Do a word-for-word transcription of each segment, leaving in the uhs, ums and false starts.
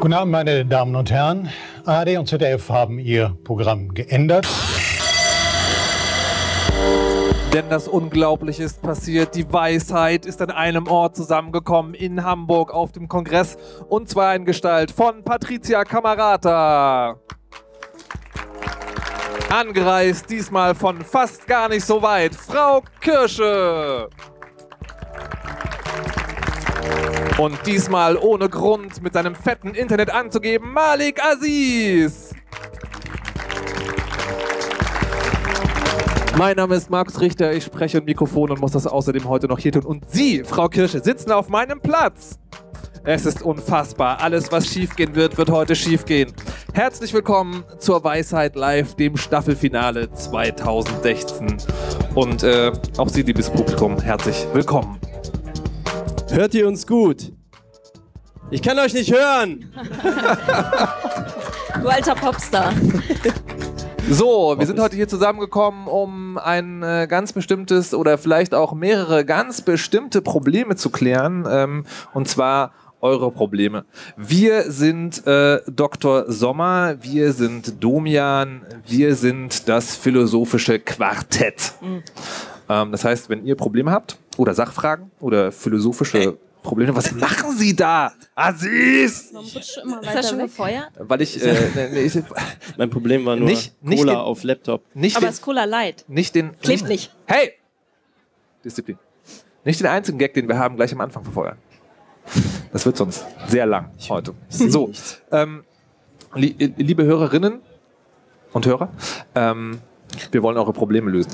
Guten Abend, meine Damen und Herren. A R D und Z D F haben ihr Programm geändert. Denn das Unglaubliche ist passiert. Die Weisheit ist an einem Ort zusammengekommen in Hamburg auf dem Kongress. Und zwar in Gestalt von Patricia Cammarata. Angereist diesmal von fast gar nicht so weit, Frau Kirsche. Und diesmal ohne Grund mit seinem fetten Internet anzugeben, Malik Aziz. Mein Name ist Markus Richter, ich spreche im Mikrofon und muss das außerdem heute noch hier tun. Und Sie, Frau Kirsche, sitzen auf meinem Platz. Es ist unfassbar. Alles, was schiefgehen wird, wird heute schiefgehen. Herzlich willkommen zur Weisheit Live, dem Staffelfinale zweitausendsechzehn. Und äh, auch Sie, liebes Publikum, herzlich willkommen. Hört ihr uns gut? Ich kann euch nicht hören. Du alter Popstar. So, wir sind heute hier zusammengekommen, um ein äh, ganz bestimmtes oder vielleicht auch mehrere ganz bestimmte Probleme zu klären, ähm, und zwar eure Probleme. Wir sind äh, Doktor Sommer, wir sind Domian, wir sind das philosophische Quartett. Mhm. Ähm, das heißt, wenn ihr Probleme habt oder Sachfragen oder philosophische Ey. Probleme. Was machen Sie da? Aziz! Ist das schon gefeuert? Weil ich, äh, nee, ich... Mein Problem war nur nicht, Cola nicht den, auf Laptop. Nicht Aber es ist Cola Light. Nicht den... Klebt nicht. Hey! Disziplin. Nicht den einzigen Gag, den wir haben, gleich am Anfang verfeuern. Das wird sonst sehr lang heute. So, ähm, li liebe Hörerinnen und Hörer, ähm, wir wollen eure Probleme lösen.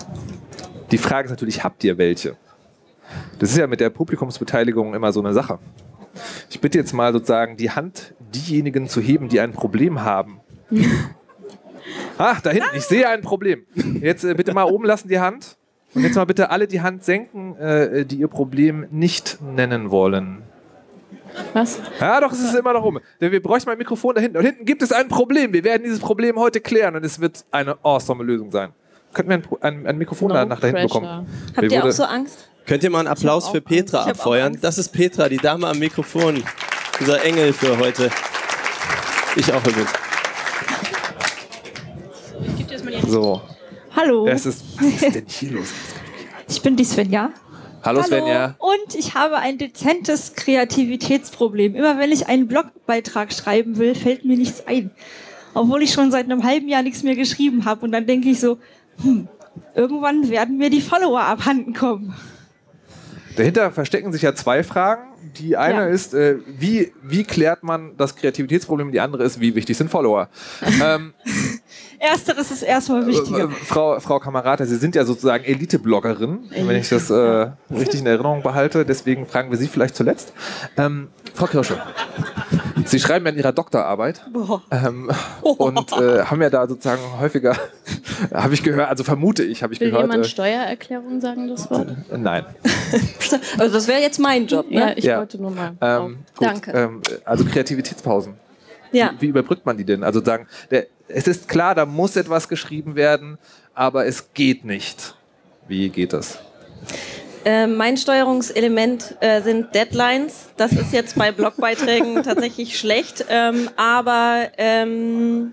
Die Frage ist natürlich, habt ihr welche? Das ist ja mit der Publikumsbeteiligung immer so eine Sache. Ich bitte jetzt mal sozusagen die Hand diejenigen zu heben, die ein Problem haben. Ach, da hinten, ich sehe ein Problem. Jetzt äh, bitte mal oben lassen die Hand. Und jetzt mal bitte alle die Hand senken, äh, die ihr Problem nicht nennen wollen. Was? Ja, doch, es ist immer noch oben. Denn wir bräuchten mal ein Mikrofon da hinten. Und hinten gibt es ein Problem. Wir werden dieses Problem heute klären und es wird eine awesome Lösung sein. Könnten wir ein, ein, ein Mikrofon no da nach da hinten bekommen? Habt ihr auch so Angst? Könnt ihr mal einen Applaus für Petra abfeuern? Das ist Petra, die Dame am Mikrofon. Unser Engel für heute. Ich auch übrigens. So. Hallo. Es ist, was ist denn hier los? Ich bin die Svenja. Hallo, Hallo Svenja. Und ich habe ein dezentes Kreativitätsproblem. Immer wenn ich einen Blogbeitrag schreiben will, fällt mir nichts ein. Obwohl ich schon seit einem halben Jahr nichts mehr geschrieben habe. Und dann denke ich so, hm, irgendwann werden mir die Follower abhanden kommen. Dahinter verstecken sich ja zwei Fragen. Die eine ja. ist, äh, wie, wie klärt man das Kreativitätsproblem? Die andere ist, wie wichtig sind Follower? ähm, Ersteres ist erstmal wichtiger. Äh, Frau, Frau Cammarata, Sie sind ja sozusagen Elite-Bloggerin, Elite. wenn ich das äh, richtig in Erinnerung behalte. Deswegen fragen wir Sie vielleicht zuletzt. Ähm, Frau Kirsche, Sie schreiben ja in Ihrer Doktorarbeit ähm, und äh, haben ja da sozusagen häufiger... Habe ich gehört, also vermute ich, habe ich Will gehört. Will jemand äh, Steuererklärung sagen, das Wort? Äh, nein. Also das wäre jetzt mein Job, ne? Ja, ich ja. wollte nur mal. Ähm, oh. gut, Danke. Ähm, also Kreativitätspausen. Ja. Wie, wie überbrückt man die denn? Also sagen, der, es ist klar, da muss etwas geschrieben werden, aber es geht nicht. Wie geht das? Äh, mein Steuerungselement äh, sind Deadlines. Das ist jetzt bei Blogbeiträgen tatsächlich schlecht, ähm, aber... Ähm,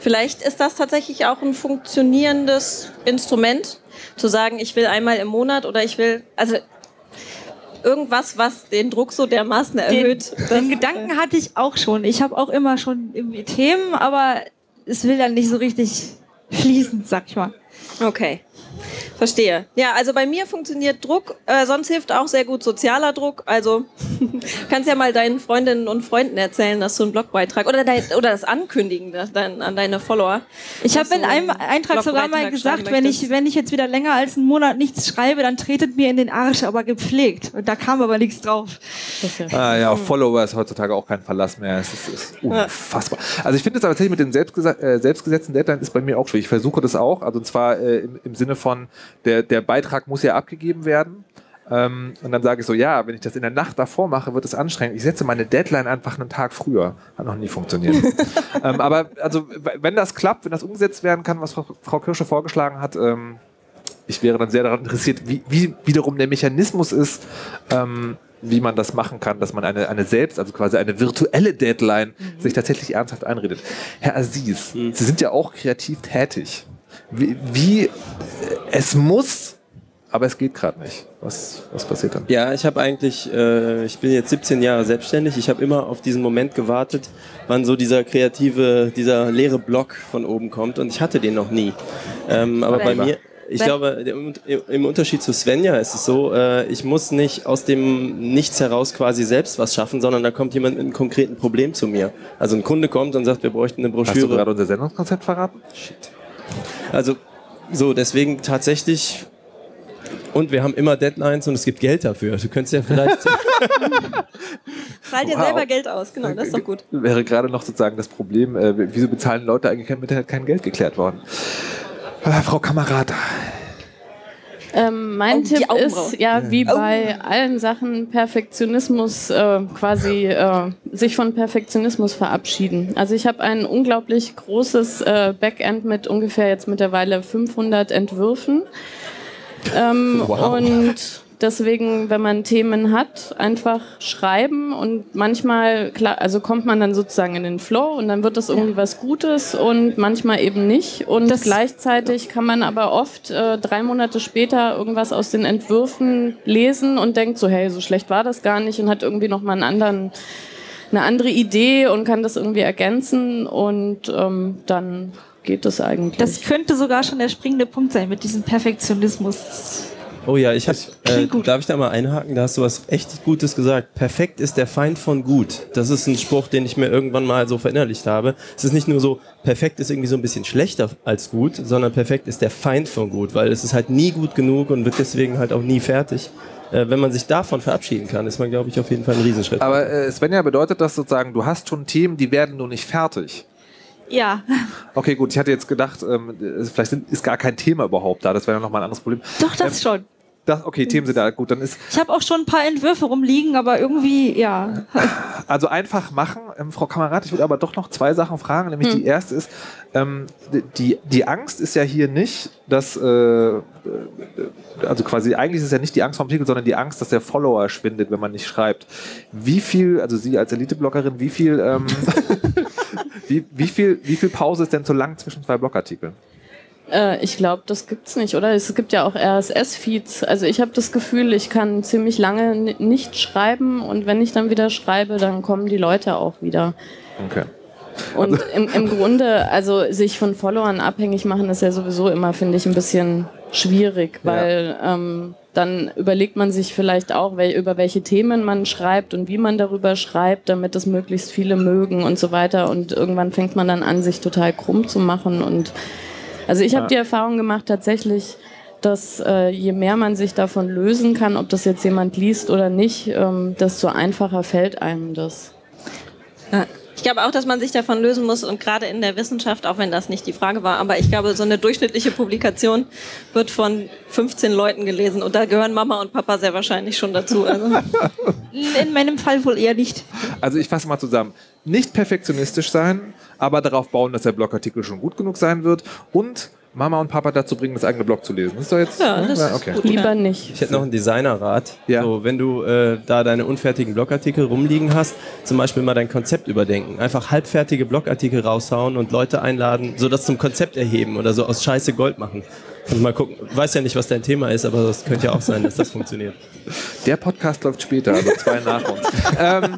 Vielleicht ist das tatsächlich auch ein funktionierendes Instrument, zu sagen, ich will einmal im Monat oder ich will, also irgendwas, was den Druck so dermaßen erhöht. Den, den Gedanken hatte ich auch schon. Ich habe auch immer schon Themen, aber es will dann nicht so richtig fließen, sag ich mal. Okay, verstehe. Ja, also bei mir funktioniert Druck, äh, sonst hilft auch sehr gut sozialer Druck. Also kannst ja mal deinen Freundinnen und Freunden erzählen, dass du einen Blogbeitrag oder, dein, oder das Ankündigen das dein, an deine Follower. Ich habe in einem Eintrag sogar mal gesagt, wenn ich, wenn ich jetzt wieder länger als einen Monat nichts schreibe, dann tretet mir in den Arsch, aber gepflegt. Und da kam aber nichts drauf. Okay. Ah, ja, auf Follower ist heutzutage auch kein Verlass mehr. Es ist, ist unfassbar. Also ich finde es tatsächlich mit den selbstges- äh, selbstgesetzten Deadlines ist bei mir auch schwierig. Ich versuche das auch, also und zwar äh, im, im Sinne von, der, der Beitrag muss ja abgegeben werden, Ähm, und dann sage ich so, ja, wenn ich das in der Nacht davor mache, wird es anstrengend. Ich setze meine Deadline einfach einen Tag früher. Hat noch nie funktioniert. ähm, aber also, wenn das klappt, wenn das umgesetzt werden kann, was Frau, Frau Kirsche vorgeschlagen hat, ähm, ich wäre dann sehr daran interessiert, wie, wie wiederum der Mechanismus ist, ähm, wie man das machen kann, dass man eine, eine selbst, also quasi eine virtuelle Deadline, mhm. sich tatsächlich ernsthaft einredet. Herr Aziz, mhm. Sie sind ja auch kreativ tätig. Wie, wie es muss... Aber es geht gerade nicht. Was, was passiert dann? Ja, ich habe eigentlich, äh, ich bin jetzt siebzehn Jahre selbstständig. Ich habe immer auf diesen Moment gewartet, wann so dieser kreative, dieser leere Block von oben kommt. Und ich hatte den noch nie. Ähm, aber bei mir, ich glaube, im Unterschied zu Svenja ist es so, äh, ich muss nicht aus dem Nichts heraus quasi selbst was schaffen, sondern da kommt jemand mit einem konkreten Problem zu mir. Also ein Kunde kommt und sagt, wir bräuchten eine Broschüre. Hast du gerade unser Sendungskonzept verraten? Shit. Also, so, deswegen tatsächlich... Und wir haben immer Deadlines und es gibt Geld dafür. Du könntest ja vielleicht... Zahl dir wow. selber Geld aus, genau, das ist doch gut. Wäre gerade noch sozusagen das Problem, äh, wieso bezahlen Leute eigentlich kein, mit kein Geld geklärt worden? Äh, Frau Cammarata. Ähm, mein oh, Tipp ist, ja, wie bei oh. allen Sachen, Perfektionismus äh, quasi, äh, sich von Perfektionismus verabschieden. Also ich habe ein unglaublich großes äh, Backend mit ungefähr jetzt mittlerweile fünfhundert Entwürfen. Ähm, wow. Und deswegen, wenn man Themen hat, einfach schreiben und manchmal klar, also kommt man dann sozusagen in den Flow und dann wird das irgendwie was Gutes und manchmal eben nicht. Und das gleichzeitig kann man aber oft äh, drei Monate später irgendwas aus den Entwürfen lesen und denkt so, hey, so schlecht war das gar nicht und hat irgendwie nochmal einen anderen... eine andere Idee und kann das irgendwie ergänzen und ähm, dann geht das eigentlich. Das könnte sogar schon der springende Punkt sein mit diesem Perfektionismus. Oh ja, ich hab, äh, darf ich da mal einhaken? Da hast du was echt Gutes gesagt. Perfekt ist der Feind von gut. Das ist ein Spruch, den ich mir irgendwann mal so verinnerlicht habe. Es ist nicht nur so, perfekt ist irgendwie so ein bisschen schlechter als gut, sondern perfekt ist der Feind von gut, weil es ist halt nie gut genug und wird deswegen halt auch nie fertig. Wenn man sich davon verabschieden kann, ist man, glaube ich, auf jeden Fall ein Riesenschritt. Aber äh, Svenja, bedeutet das sozusagen, du hast schon Themen, die werden nur nicht fertig? Ja. Okay, gut, ich hatte jetzt gedacht, ähm, vielleicht ist gar kein Thema überhaupt da, das wäre ja nochmal ein anderes Problem. Doch, das ähm, schon. Das, okay, Themen sind da, gut, dann ist... Ich habe auch schon ein paar Entwürfe rumliegen, aber irgendwie, ja. Also einfach machen. Ähm, Frau Cammarata, ich würde aber doch noch zwei Sachen fragen, nämlich hm. die erste ist, ähm, die, die Angst ist ja hier nicht, dass, äh, also quasi eigentlich ist es ja nicht die Angst vom Artikel, sondern die Angst, dass der Follower schwindet, wenn man nicht schreibt. Wie viel, also Sie als Elite-Bloggerin, wie viel, ähm, wie, wie viel, wie viel Pause ist denn so lang zwischen zwei Blogartikeln? Ich glaube, das gibt's nicht, oder? Es gibt ja auch R S S-Feeds. Also ich habe das Gefühl, ich kann ziemlich lange nicht schreiben und wenn ich dann wieder schreibe, dann kommen die Leute auch wieder. Okay. Und also. im, im Grunde, also sich von Followern abhängig machen, ist ja sowieso immer, finde ich, ein bisschen schwierig, weil ja. ähm, dann überlegt man sich vielleicht auch, wel- über welche Themen man schreibt und wie man darüber schreibt, damit es möglichst viele mögen und so weiter. Und irgendwann fängt man dann an, sich total krumm zu machen und also ich habe die Erfahrung gemacht tatsächlich, dass äh, je mehr man sich davon lösen kann, ob das jetzt jemand liest oder nicht, ähm, desto einfacher fällt einem das. Ja. Ich glaube auch, dass man sich davon lösen muss und gerade in der Wissenschaft, auch wenn das nicht die Frage war, aber ich glaube, so eine durchschnittliche Publikation wird von fünfzehn Leuten gelesen und da gehören Mama und Papa sehr wahrscheinlich schon dazu. Also in meinem Fall wohl eher nicht. Also ich fasse mal zusammen. Nicht perfektionistisch sein, aber darauf bauen, dass der Blogartikel schon gut genug sein wird und Mama und Papa dazu bringen, das eigene Blog zu lesen. Ist doch jetzt, ja, ne? das ist okay. gut. Lieber nicht. Ich hätte noch einen Designerrat. Ja. So, wenn du äh, da deine unfertigen Blogartikel rumliegen hast, zum Beispiel mal dein Konzept überdenken. Einfach halbfertige Blogartikel raushauen und Leute einladen, so das zum Konzept erheben oder so aus Scheiße Gold machen. Und mal gucken. Ich weiß ja nicht, was dein Thema ist, aber das könnte ja auch sein, dass das funktioniert. Der Podcast läuft später, also zwei nach uns. ähm,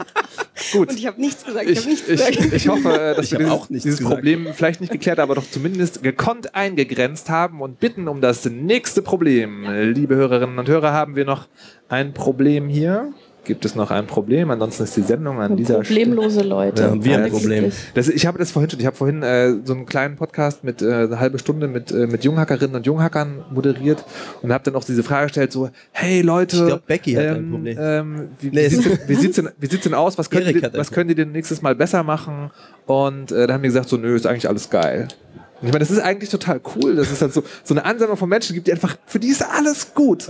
Gut. Und ich habe nichts gesagt. Ich, ich, hab nichts gesagt. ich, ich hoffe, dass ich wir dieses, auch dieses gesagt. Problem vielleicht nicht geklärt, aber doch zumindest gekonnt eingegrenzt haben und bitten um das nächste Problem. Ja. Liebe Hörerinnen und Hörer, haben wir noch ein Problem hier? Gibt es noch ein Problem? Ansonsten ist die Sendung an und dieser problemlose Stunde. Leute. Ja, wir ein Problem. Das, ich habe das vorhin schon. Ich habe vorhin äh, so einen kleinen Podcast mit äh, eine halbe Stunde mit, äh, mit Junghackerinnen und Junghackern moderiert und habe dann auch diese Frage gestellt: So, hey Leute, ich glaube, Becky ähm, hat ein Problem. Ähm, wie, nee. wie, sieht's, wie, sieht's denn, wie sieht's denn aus? Was könnt ihr denn nächstes Mal besser machen? Und äh, da haben die gesagt: So, nö, ist eigentlich alles geil. Und ich meine, das ist eigentlich total cool, dass es halt so, so eine Ansammlung von Menschen gibt, die einfach, für die ist alles gut.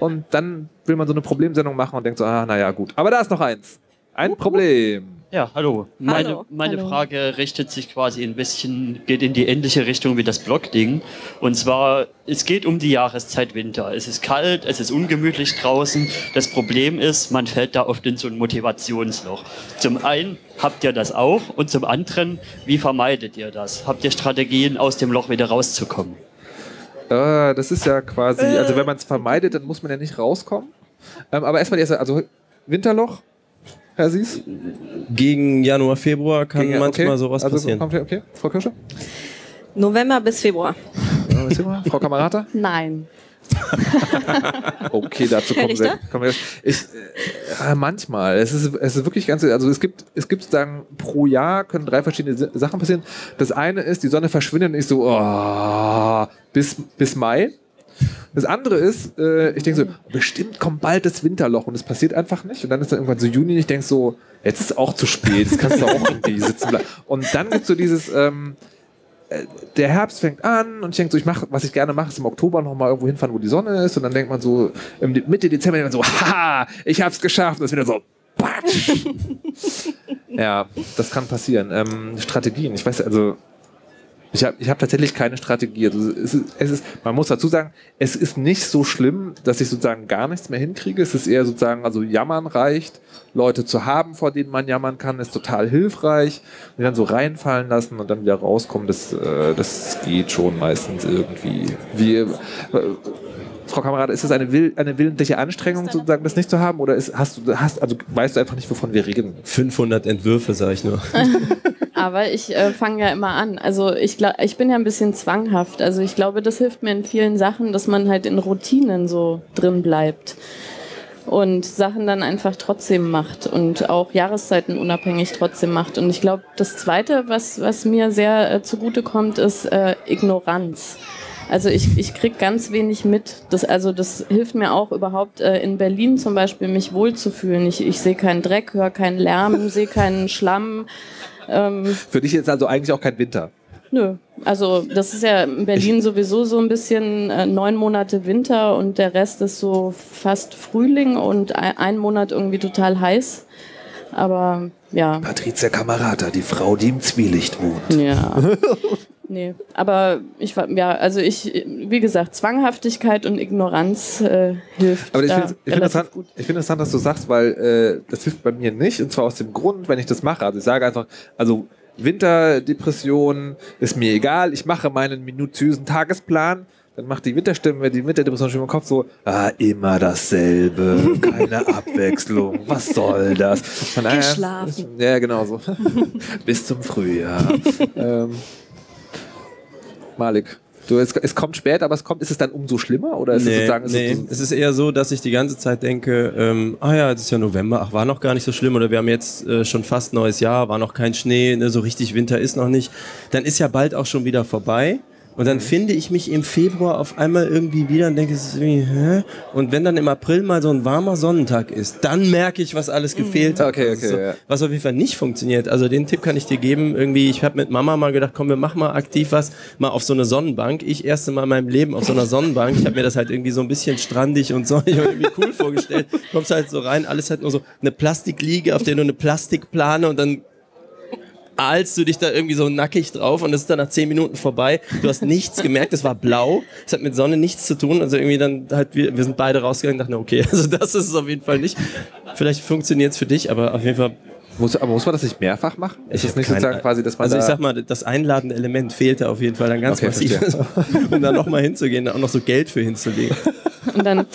Und dann will man so eine Problemsendung machen und denkt so, ah, naja, gut. Aber da ist noch eins. Ein uh-huh. Problem. Ja, hallo. Meine, hallo. meine hallo. Frage richtet sich quasi ein bisschen, geht in die ähnliche Richtung wie das Blog-Ding. Und zwar, es geht um die Jahreszeit Winter. Es ist kalt, es ist ungemütlich draußen. Das Problem ist, man fällt da oft in so ein Motivationsloch. Zum einen habt ihr das auch und zum anderen, wie vermeidet ihr das? Habt ihr Strategien, aus dem Loch wieder rauszukommen? Äh, das ist ja quasi, äh. also wenn man es vermeidet, dann muss man ja nicht rauskommen. Ähm, aber erstmal, erst, also Winterloch. Herr Aziz? Gegen Januar, Februar kann Gegen, manchmal okay. sowas also, passieren. Komplett, okay. Frau Kirsche? November bis Februar. November bis Februar. Frau Cammarata? Nein. Okay, dazu kommen wir. Kommen wir ich, äh, manchmal. Es ist, es ist wirklich ganz. Also es gibt, es gibt sagen, pro Jahr können drei verschiedene Sachen passieren. Das eine ist, die Sonne verschwindet und ich so oh, bis, bis Mai. Das andere ist, äh, ich denke so, bestimmt kommt bald das Winterloch und es passiert einfach nicht. Und dann ist dann irgendwann so Juni und ich denke so, jetzt ist es auch zu spät, jetzt kannst du auch irgendwie sitzen bleiben. Und dann gibt es so dieses, ähm, der Herbst fängt an und ich denke so, ich mache, was ich gerne mache, ist im Oktober nochmal irgendwo hinfahren, wo die Sonne ist. Und dann denkt man so, im Mitte Dezember denkt man so, haha, ich hab's geschafft. Und das ist wieder so, batsch. Ja, das kann passieren. Ähm, Strategien, ich weiß also... Ich habe ich hab tatsächlich keine Strategie. Also es ist, es ist, man muss dazu sagen, es ist nicht so schlimm, dass ich sozusagen gar nichts mehr hinkriege. Es ist eher sozusagen, also jammern reicht. Leute zu haben, vor denen man jammern kann, ist total hilfreich. Und dann so reinfallen lassen und dann wieder rauskommen, das, äh, das geht schon meistens irgendwie. Wie, äh, Frau Cammarata, ist das eine, will, eine willentliche Anstrengung, sozusagen das nicht zu haben? Oder ist, hast du, hast, also weißt du einfach nicht, wovon wir reden? fünfhundert Entwürfe, sage ich nur. Aber ich äh, fange ja immer an. Also ich glaub, ich bin ja ein bisschen zwanghaft. Also ich glaube, das hilft mir in vielen Sachen, dass man halt in Routinen so drin bleibt und Sachen dann einfach trotzdem macht und auch Jahreszeiten unabhängig trotzdem macht. Und ich glaube, das Zweite, was, was mir sehr äh, zugutekommt, ist äh, Ignoranz. Also ich, ich kriege ganz wenig mit. Das, also das hilft mir auch überhaupt äh, in Berlin zum Beispiel, mich wohlzufühlen. Ich, ich sehe keinen Dreck, höre keinen Lärm, sehe keinen Schlamm. Ähm, Für dich ist also eigentlich auch kein Winter? Nö, also das ist ja in Berlin ich sowieso so ein bisschen äh, neun Monate Winter und der Rest ist so fast Frühling und ein, ein Monat irgendwie total heiß, aber ja. Patricia Cammarata, die Frau, die im Zwielicht wohnt. Ja. Nee, aber ich ja, also ich, wie gesagt, Zwanghaftigkeit und Ignoranz äh, hilft. Aber ich finde es interessant, interessant, dass du sagst, weil äh, das hilft bei mir nicht. Und zwar aus dem Grund, wenn ich das mache. Also ich sage einfach, also Winterdepression ist mir egal, ich mache meinen minutiösen Tagesplan. Dann macht die Winterstimme, die Winterdepression schon im Kopf so, ah, immer dasselbe, keine Abwechslung, was soll das? Und, äh, geschlafen. Ja, genau so. Bis zum Frühjahr. ähm, Malik, du, es, es kommt spät, aber es kommt, ist es dann umso schlimmer? Oder ist nee, es, sozusagen, ist nee. es, so, es ist eher so, dass ich die ganze Zeit denke, ähm, ah ja, es ist ja November, ach, war noch gar nicht so schlimm oder wir haben jetzt äh, schon fast neues Jahr, war noch kein Schnee, ne, so richtig Winter ist noch nicht. Dann ist ja bald auch schon wieder vorbei. Und dann mhm. finde ich mich im Februar auf einmal irgendwie wieder und denke, es ist irgendwie, hä? Und wenn dann im April mal so ein warmer Sonnentag ist, dann merke ich, was alles gefehlt mhm. hat. Okay, okay, so, ja. Was auf jeden Fall nicht funktioniert. Also den Tipp kann ich dir geben. Irgendwie, ich habe mit Mama mal gedacht, komm, wir machen mal aktiv was, mal auf so eine Sonnenbank. Ich erste Mal in meinem Leben auf so einer Sonnenbank. Ich habe mir das halt irgendwie so ein bisschen strandig und sonnig und irgendwie cool vorgestellt. Kommst halt so rein, alles halt nur so eine Plastikliege, auf der du eine Plastikplane und dann ahlst du dich da irgendwie so nackig drauf und es ist dann nach zehn Minuten vorbei. Du hast nichts gemerkt, es war blau, es hat mit Sonne nichts zu tun. Also irgendwie dann halt, wir, wir sind beide rausgegangen und dachten, okay, also das ist es auf jeden Fall nicht. Vielleicht funktioniert es für dich, aber auf jeden Fall... Muss, aber muss man das nicht mehrfach machen? Ist das nicht sozusagen quasi, dass man Also da ich sag mal, das einladende Element fehlte auf jeden Fall dann ganz okay, massiv. Um da nochmal hinzugehen, da auch noch so Geld für hinzulegen. Und dann...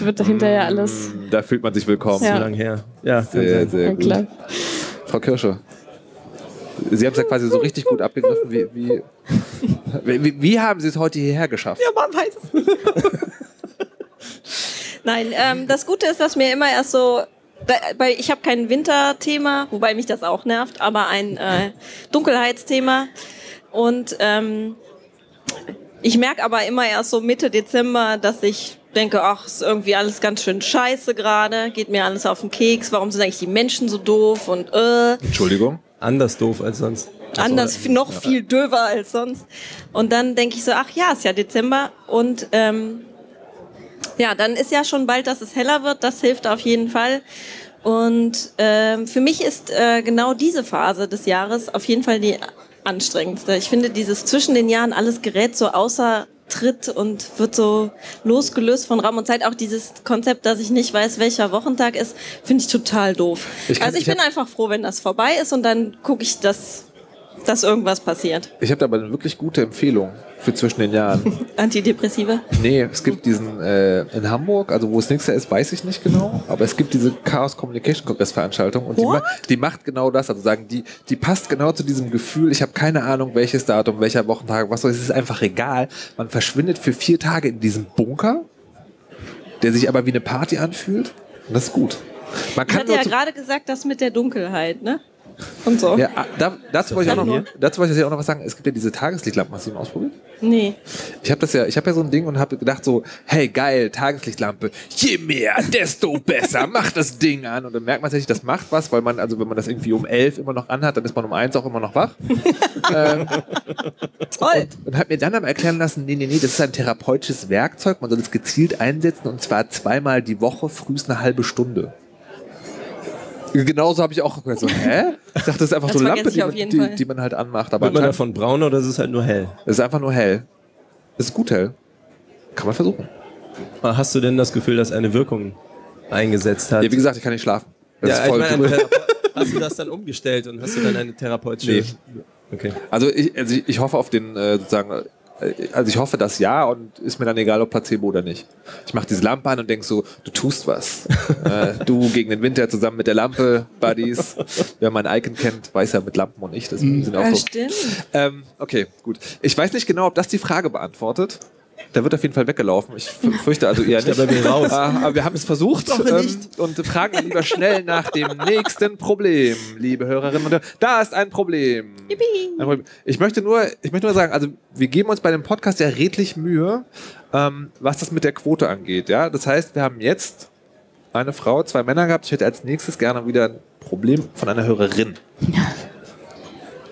wird dahinter ja alles... Da fühlt man sich willkommen. Ja. So lange her. Ja, sehr, sehr gut. Klar. Frau Kirsche. Sie haben es ja quasi so richtig gut abgegriffen. Wie, wie, wie, wie haben Sie es heute hierher geschafft? Ja, man weiß es nicht. Nein, ähm, das Gute ist, dass mir immer erst so, weil ich habe kein Winterthema, wobei mich das auch nervt, aber ein äh, Dunkelheitsthema. Und ähm, ich merke aber immer erst so Mitte Dezember, dass ich denke, ach, ist irgendwie alles ganz schön scheiße gerade, geht mir alles auf den Keks, warum sind eigentlich die Menschen so doof und äh. Entschuldigung? Anders doof als sonst. anders, so, noch ja. viel döver als sonst. Und dann denke ich so, ach ja, ist ja Dezember. Und ähm, ja, dann ist ja schon bald, dass es heller wird. Das hilft auf jeden Fall. Und ähm, für mich ist äh, genau diese Phase des Jahres auf jeden Fall die anstrengendste. Ich finde, dieses zwischen den Jahren, alles gerät so außer Tritt und wird so losgelöst von Raum und Zeit. Auch dieses Konzept, dass ich nicht weiß, welcher Wochentag ist, finde ich total doof. Ich kann, also ich, ich bin einfach froh, wenn das vorbei ist und dann gucke ich, dass, dass irgendwas passiert. Ich habe da aber eine wirklich gute Empfehlung für zwischen den Jahren. Antidepressive? Nee, es gibt diesen äh, in Hamburg, also wo es nächstes Jahr ist, weiß ich nicht genau, aber es gibt diese Chaos Communication Congress Veranstaltung und die, ma die macht genau das, also sagen die, die passt genau zu diesem Gefühl, ich habe keine Ahnung, welches Datum, welcher Wochentag, was soll, es ist einfach egal, man verschwindet für vier Tage in diesem Bunker, der sich aber wie eine Party anfühlt und das ist gut. Man kann, ich hatte ja gerade gesagt, das mit der Dunkelheit, ne? Und so. Ja, da, dazu wollte ich auch noch, dazu wollte ich auch noch was sagen. Es gibt ja diese Tageslichtlampen. Hast du die mal ausprobiert? Nee. Ich habe das ja, ich habe ja so ein Ding und habe gedacht so, hey geil, Tageslichtlampe. Je mehr, desto besser. Mach das Ding an. Und dann merkt man tatsächlich, das macht was, weil man, also wenn man das irgendwie um elf immer noch anhat, dann ist man um eins auch immer noch wach. ähm, Toll. Und, und habe mir dann aber erklären lassen, nee, nee, nee, das ist ein therapeutisches Werkzeug. Man soll es gezielt einsetzen und zwar zweimal die Woche, frühestens eine halbe Stunde. Genauso habe ich auch gehört, so, hä? Ich dachte, das ist einfach das so eine Lampe, die man, die, die man halt anmacht. Aber wird man davon braun oder ist es halt nur hell? Es ist einfach nur hell. Es ist gut hell. Kann man versuchen. Hast du denn das Gefühl, dass eine Wirkung eingesetzt hat? Ja, wie gesagt, ich kann nicht schlafen. Das ja, ist voll, ich meine, hast du das dann umgestellt und hast du dann eine therapeutische... Nee. Okay. Also ich, also ich hoffe auf den, äh, sozusagen... Also ich hoffe das ja und ist mir dann egal, ob Placebo oder nicht. Ich mache diese Lampe an und denke so, du tust was. äh, du gegen den Winter zusammen mit der Lampe, Buddies. Wer mein Icon kennt, weiß ja mit Lampen und ich. Das mm. sind auch ja, so. Stimmt. Ähm, okay, gut. Ich weiß nicht genau, ob das die Frage beantwortet. Da wird auf jeden Fall weggelaufen. Ich fürchte also eher nicht. Aber wir, raus. Aber wir haben es versucht ähm, und fragen lieber schnell nach dem nächsten Problem, liebe Hörerinnen und Hörer. Da ist ein Problem. Yippie. Ich möchte nur, ich möchte nur sagen, also wir geben uns bei dem Podcast ja redlich Mühe, ähm, was das mit der Quote angeht. Ja? Das heißt, wir haben jetzt eine Frau, zwei Männer gehabt. Ich hätte als nächstes gerne wieder ein Problem von einer Hörerin.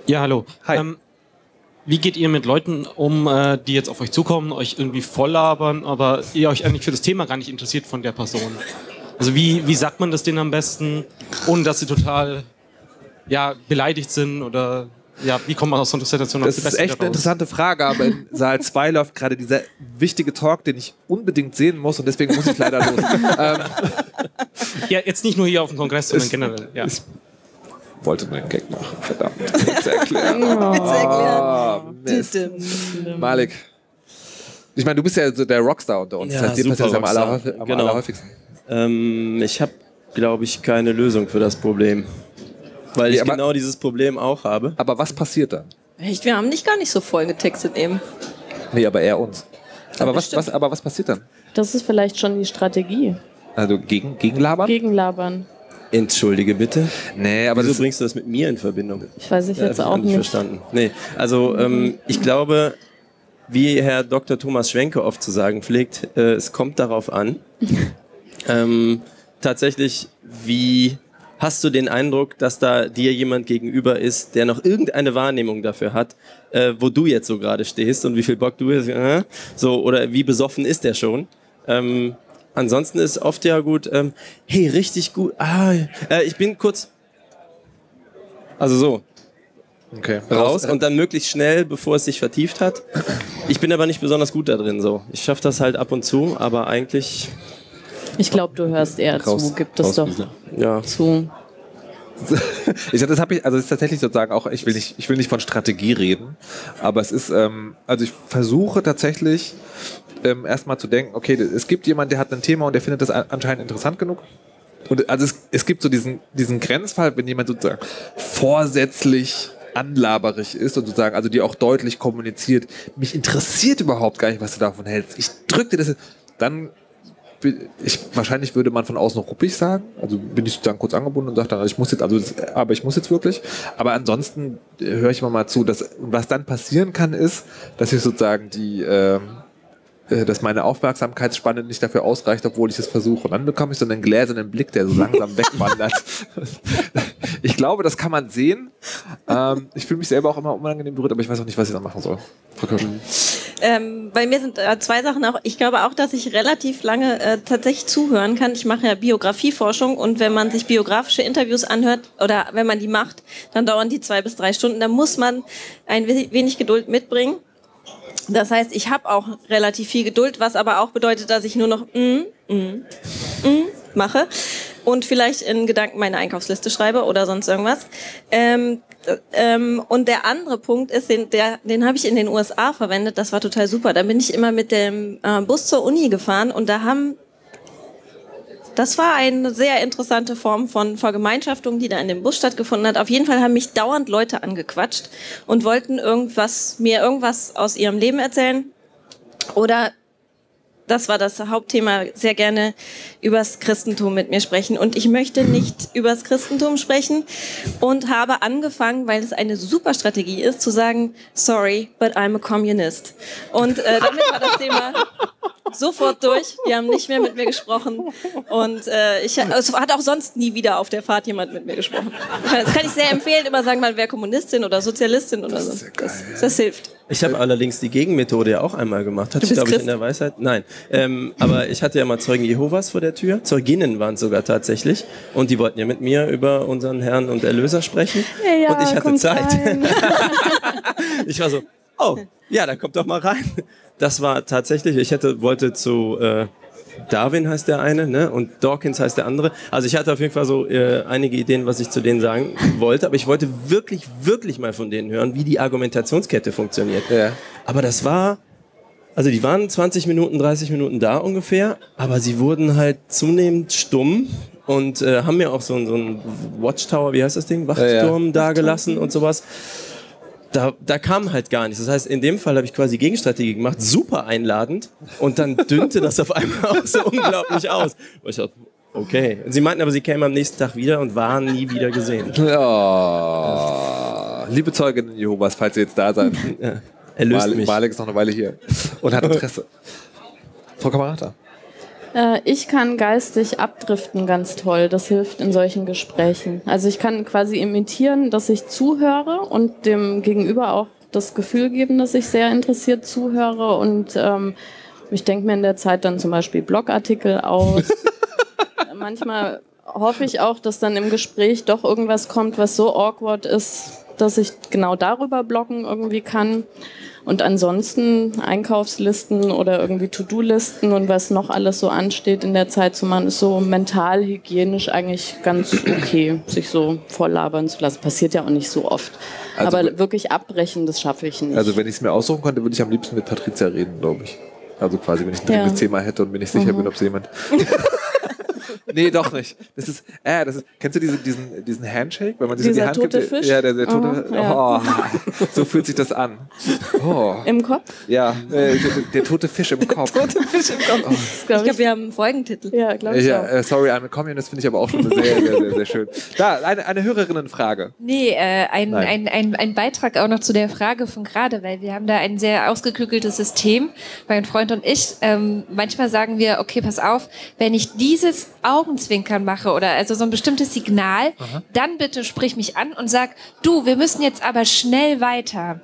Ja, hallo. Hi. Ähm, Wie geht ihr mit Leuten um, die jetzt auf euch zukommen, euch irgendwie voll labern, aber ihr euch eigentlich für das Thema gar nicht interessiert von der Person? Also wie, wie sagt man das denen am besten, ohne dass sie total ja, beleidigt sind oder ja, wie kommt man aus so einer Situation auf die Besten? Das ist echt eine interessante Frage, aber in Saal zwei läuft gerade dieser wichtige Talk, den ich unbedingt sehen muss und deswegen muss ich leider los. ähm, ja, jetzt nicht nur hier auf dem Kongress, sondern ist, generell. Ja. Ist, wollte nur einen Gag machen, verdammt. Witz erklären. Oh, Witz erklären. Oh, Malik. Ich meine, du bist ja so der Rockstar unter uns. Ja, das heißt, dir passiert am allerhäufigsten. Genau. Aller ähm, ich habe, glaube ich, keine Lösung für das Problem. Weil ich aber, genau dieses Problem auch habe. Aber was passiert dann? Echt, wir haben nicht gar nicht so voll getextet eben. Nee, aber eher uns. Aber was, was, aber was passiert dann? Das ist vielleicht schon die Strategie. Also gegen, gegen labern? Gegen labern. Entschuldige bitte. Nee, aber wieso bringst du das mit mir in Verbindung? Ich weiß ich ja, jetzt auch nicht. Verstanden. Nee, also ähm, ich glaube, wie Herr Doktor Thomas Schwenke oft zu sagen pflegt, äh, es kommt darauf an, ähm, tatsächlich, wie hast du den Eindruck, dass da dir jemand gegenüber ist, der noch irgendeine Wahrnehmung dafür hat, äh, wo du jetzt so gerade stehst und wie viel Bock du hast, äh, so, oder wie besoffen ist der schon? Ähm, Ansonsten ist oft ja gut, ähm, hey, richtig gut, ah, äh, ich bin kurz, also so, okay. raus und dann möglichst schnell, bevor es sich vertieft hat. Ich bin aber nicht besonders gut da drin, so. Ich schaffe das halt ab und zu, aber eigentlich... Ich glaube, du hörst eher raus, zu, gibt es doch ja. zu. Ich, das hab ich, also es ist tatsächlich sozusagen auch, ich will nicht, ich will nicht von Strategie reden, aber es ist, ähm, also ich versuche tatsächlich... Ähm, erstmal zu denken, okay, es gibt jemanden, der hat ein Thema und der findet das anscheinend interessant genug. Und also es, es gibt so diesen, diesen Grenzfall, wenn jemand sozusagen vorsätzlich anlaberig ist und sozusagen, also die auch deutlich kommuniziert, mich interessiert überhaupt gar nicht, was du davon hältst. Ich drück dir das, dann ich, wahrscheinlich würde man von außen ruppig sagen, also bin ich sozusagen kurz angebunden und sage dann, ich muss jetzt, also das, aber ich muss jetzt wirklich, aber ansonsten höre ich immer mal zu, dass was dann passieren kann ist, dass ich sozusagen die ähm, äh, dass meine Aufmerksamkeitsspanne nicht dafür ausreicht, obwohl ich es versuche. Und dann bekomme ich so einen gläsernen Blick, der so langsam wegwandert. Ich glaube, das kann man sehen. Ähm, ich fühle mich selber auch immer unangenehm berührt, aber ich weiß auch nicht, was ich da machen soll. Frau Kirsche. Ähm, bei mir sind äh, zwei Sachen auch. Ich glaube auch, dass ich relativ lange äh, tatsächlich zuhören kann. Ich mache ja Biografieforschung und wenn man sich biografische Interviews anhört oder wenn man die macht, dann dauern die zwei bis drei Stunden. Da muss man ein wenig Geduld mitbringen. Das heißt, ich habe auch relativ viel Geduld, was aber auch bedeutet, dass ich nur noch mm, mm, mm mache und vielleicht in Gedanken meine Einkaufsliste schreibe oder sonst irgendwas. Ähm, Ähm, und der andere Punkt ist, den, den habe ich in den U S A verwendet, das war total super. Da bin ich immer mit dem äh, Bus zur Uni gefahren und da haben, das war eine sehr interessante Form von Vergemeinschaftung, die da in dem Bus stattgefunden hat. Auf jeden Fall haben mich dauernd Leute angequatscht und wollten irgendwas, mir irgendwas aus ihrem Leben erzählen oder... Das war das Hauptthema, sehr gerne übers Christentum mit mir sprechen. Und ich möchte nicht übers Christentum sprechen und habe angefangen, weil es eine super Strategie ist, zu sagen, sorry, but I'm a communist. Und äh, damit war das Thema sofort durch. Die haben nicht mehr mit mir gesprochen. Und äh, ich, es hat auch sonst nie wieder auf der Fahrt jemand mit mir gesprochen. Das kann ich sehr empfehlen, immer sagen, man wäre Kommunistin oder Sozialistin oder so. Das, das hilft. Ich habe allerdings die Gegenmethode ja auch einmal gemacht. Hatte ich, glaube ich, in der Weisheit? Nein. Ähm, aber ich hatte ja mal Zeugen Jehovas vor der Tür. Zeuginnen waren es sogar tatsächlich. Und die wollten ja mit mir über unseren Herrn und Erlöser sprechen. Ja, ja, und ich hatte Zeit. Ich war so, oh, ja, dann kommt doch mal rein. Das war tatsächlich, ich hätte, wollte zu... Äh, Darwin heißt der eine, ne? Und Dawkins heißt der andere. Also ich hatte auf jeden Fall so äh, einige Ideen, was ich zu denen sagen wollte, aber ich wollte wirklich, wirklich mal von denen hören, wie die Argumentationskette funktioniert. Ja. Aber das war, also die waren zwanzig Minuten, dreißig Minuten da ungefähr, aber sie wurden halt zunehmend stumm und äh, haben mir auch so, so einen Watchtower, wie heißt das Ding, Wachturm ja, ja. dagelassen und sowas. Da, da kam halt gar nichts. Das heißt, in dem Fall habe ich quasi Gegenstrategie gemacht, super einladend, und dann dünnte das auf einmal auch so unglaublich aus. Und ich dachte, okay. Sie meinten aber, sie kämen am nächsten Tag wieder und waren nie wieder gesehen. Ja. Liebe Zeuginnen Jehovas, falls ihr jetzt da seid. Ja. Erlöst Malik, mich. Malik ist noch eine Weile hier und hat Interesse. Frau Cammarata. Ich kann geistig abdriften ganz toll, das hilft in solchen Gesprächen. Also ich kann quasi imitieren, dass ich zuhöre und dem Gegenüber auch das Gefühl geben, dass ich sehr interessiert zuhöre und ähm, ich denke mir in der Zeit dann zum Beispiel Blogartikel aus. Manchmal hoffe ich auch, dass dann im Gespräch doch irgendwas kommt, was so awkward ist, dass ich genau darüber bloggen irgendwie kann. Und ansonsten Einkaufslisten oder irgendwie To-Do-Listen und was noch alles so ansteht in der Zeit zu machen, ist so mental, hygienisch eigentlich ganz okay, sich so voll labern zu lassen. Passiert ja auch nicht so oft. Also aber wirklich abbrechen, das schaffe ich nicht. Also wenn ich es mir aussuchen könnte, würde ich am liebsten mit Patricia reden, glaube ich. Also quasi, wenn ich ein dringendes ja. Thema hätte und mir nicht sicher mhm. bin, ob es jemand... Nee, doch nicht. Das ist, äh, das ist, kennst du diese, diesen, diesen Handshake, wenn man sich Dieser in die Hand tote gibt? Fisch? Ja, der, der tote oh, ja. oh, so fühlt sich das an. Oh. Im Kopf? Ja, äh, der, der tote Fisch im Kopf. Der tote Fisch im Kopf. Oh. Ich glaube, wir haben einen Folgentitel. Ja, glaube ich ja, äh, sorry, I'm a Communist finde ich aber auch schon sehr, sehr, sehr, sehr schön. Da, eine, eine Hörerinnenfrage. Nee, äh, ein, ein, ein, ein Beitrag auch noch zu der Frage von gerade, weil wir haben da ein sehr ausgeklügeltes System, mein Freund und ich. Ähm, manchmal sagen wir, okay, pass auf, wenn ich dieses Augenzwinkern mache oder also so ein bestimmtes Signal, aha, dann bitte sprich mich an und sag, du, wir müssen jetzt aber schnell weiter.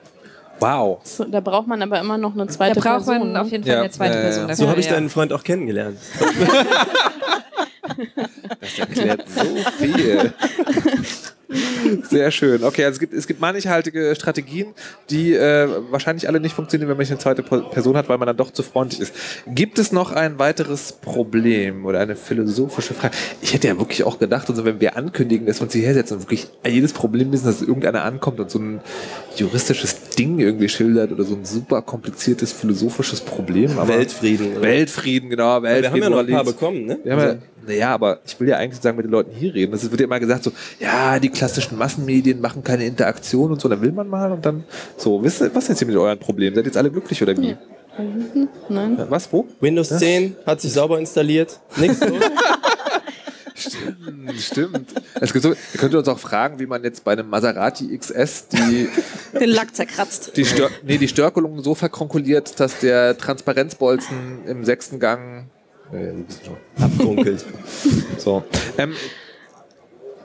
Wow. So, da braucht man aber immer noch eine zweite Person. Da braucht Person, man auf jeden Fall ja. eine zweite ja, Person. Ja, ja. So habe ich ja. deinen Freund auch kennengelernt. Das erklärt so viel. Sehr schön. Okay, also es gibt, es gibt mannighaltige Strategien, die äh, wahrscheinlich alle nicht funktionieren, wenn man eine zweite Person hat, weil man dann doch zu freundlich ist. Gibt es noch ein weiteres Problem oder eine philosophische Frage? Ich hätte ja wirklich auch gedacht, also wenn wir ankündigen, dass wir uns hierher setzen und wirklich jedes Problem wissen, dass irgendeiner ankommt und so ein juristisches Ding irgendwie schildert oder so ein super kompliziertes philosophisches Problem. Aber Weltfrieden. Oder? Weltfrieden, genau. Weltfrieden, wir haben ja noch ein paar bekommen, ne? Wir haben ja Naja, aber ich will ja eigentlich sagen, mit den Leuten hier reden. Es wird ja immer gesagt so, ja, die klassischen Massenmedien machen keine Interaktion und so. Dann will man mal und dann so, wisst ihr, was ist jetzt hier mit euren Problemen? Seid ihr jetzt alle glücklich oder wie? Nein. Was, wo? Windows ja? zehn hat sich sauber installiert. Nichts los. Stimmt, stimmt. Es gibt so, ihr könnt uns auch fragen, wie man jetzt bei einem Maserati X S die, den Lack zerkratzt. Die, Stör, nee, die Störkolungen so verkonkuliert, dass der Transparenzbolzen im sechsten Gang äh, abdunkelt. So. Ähm,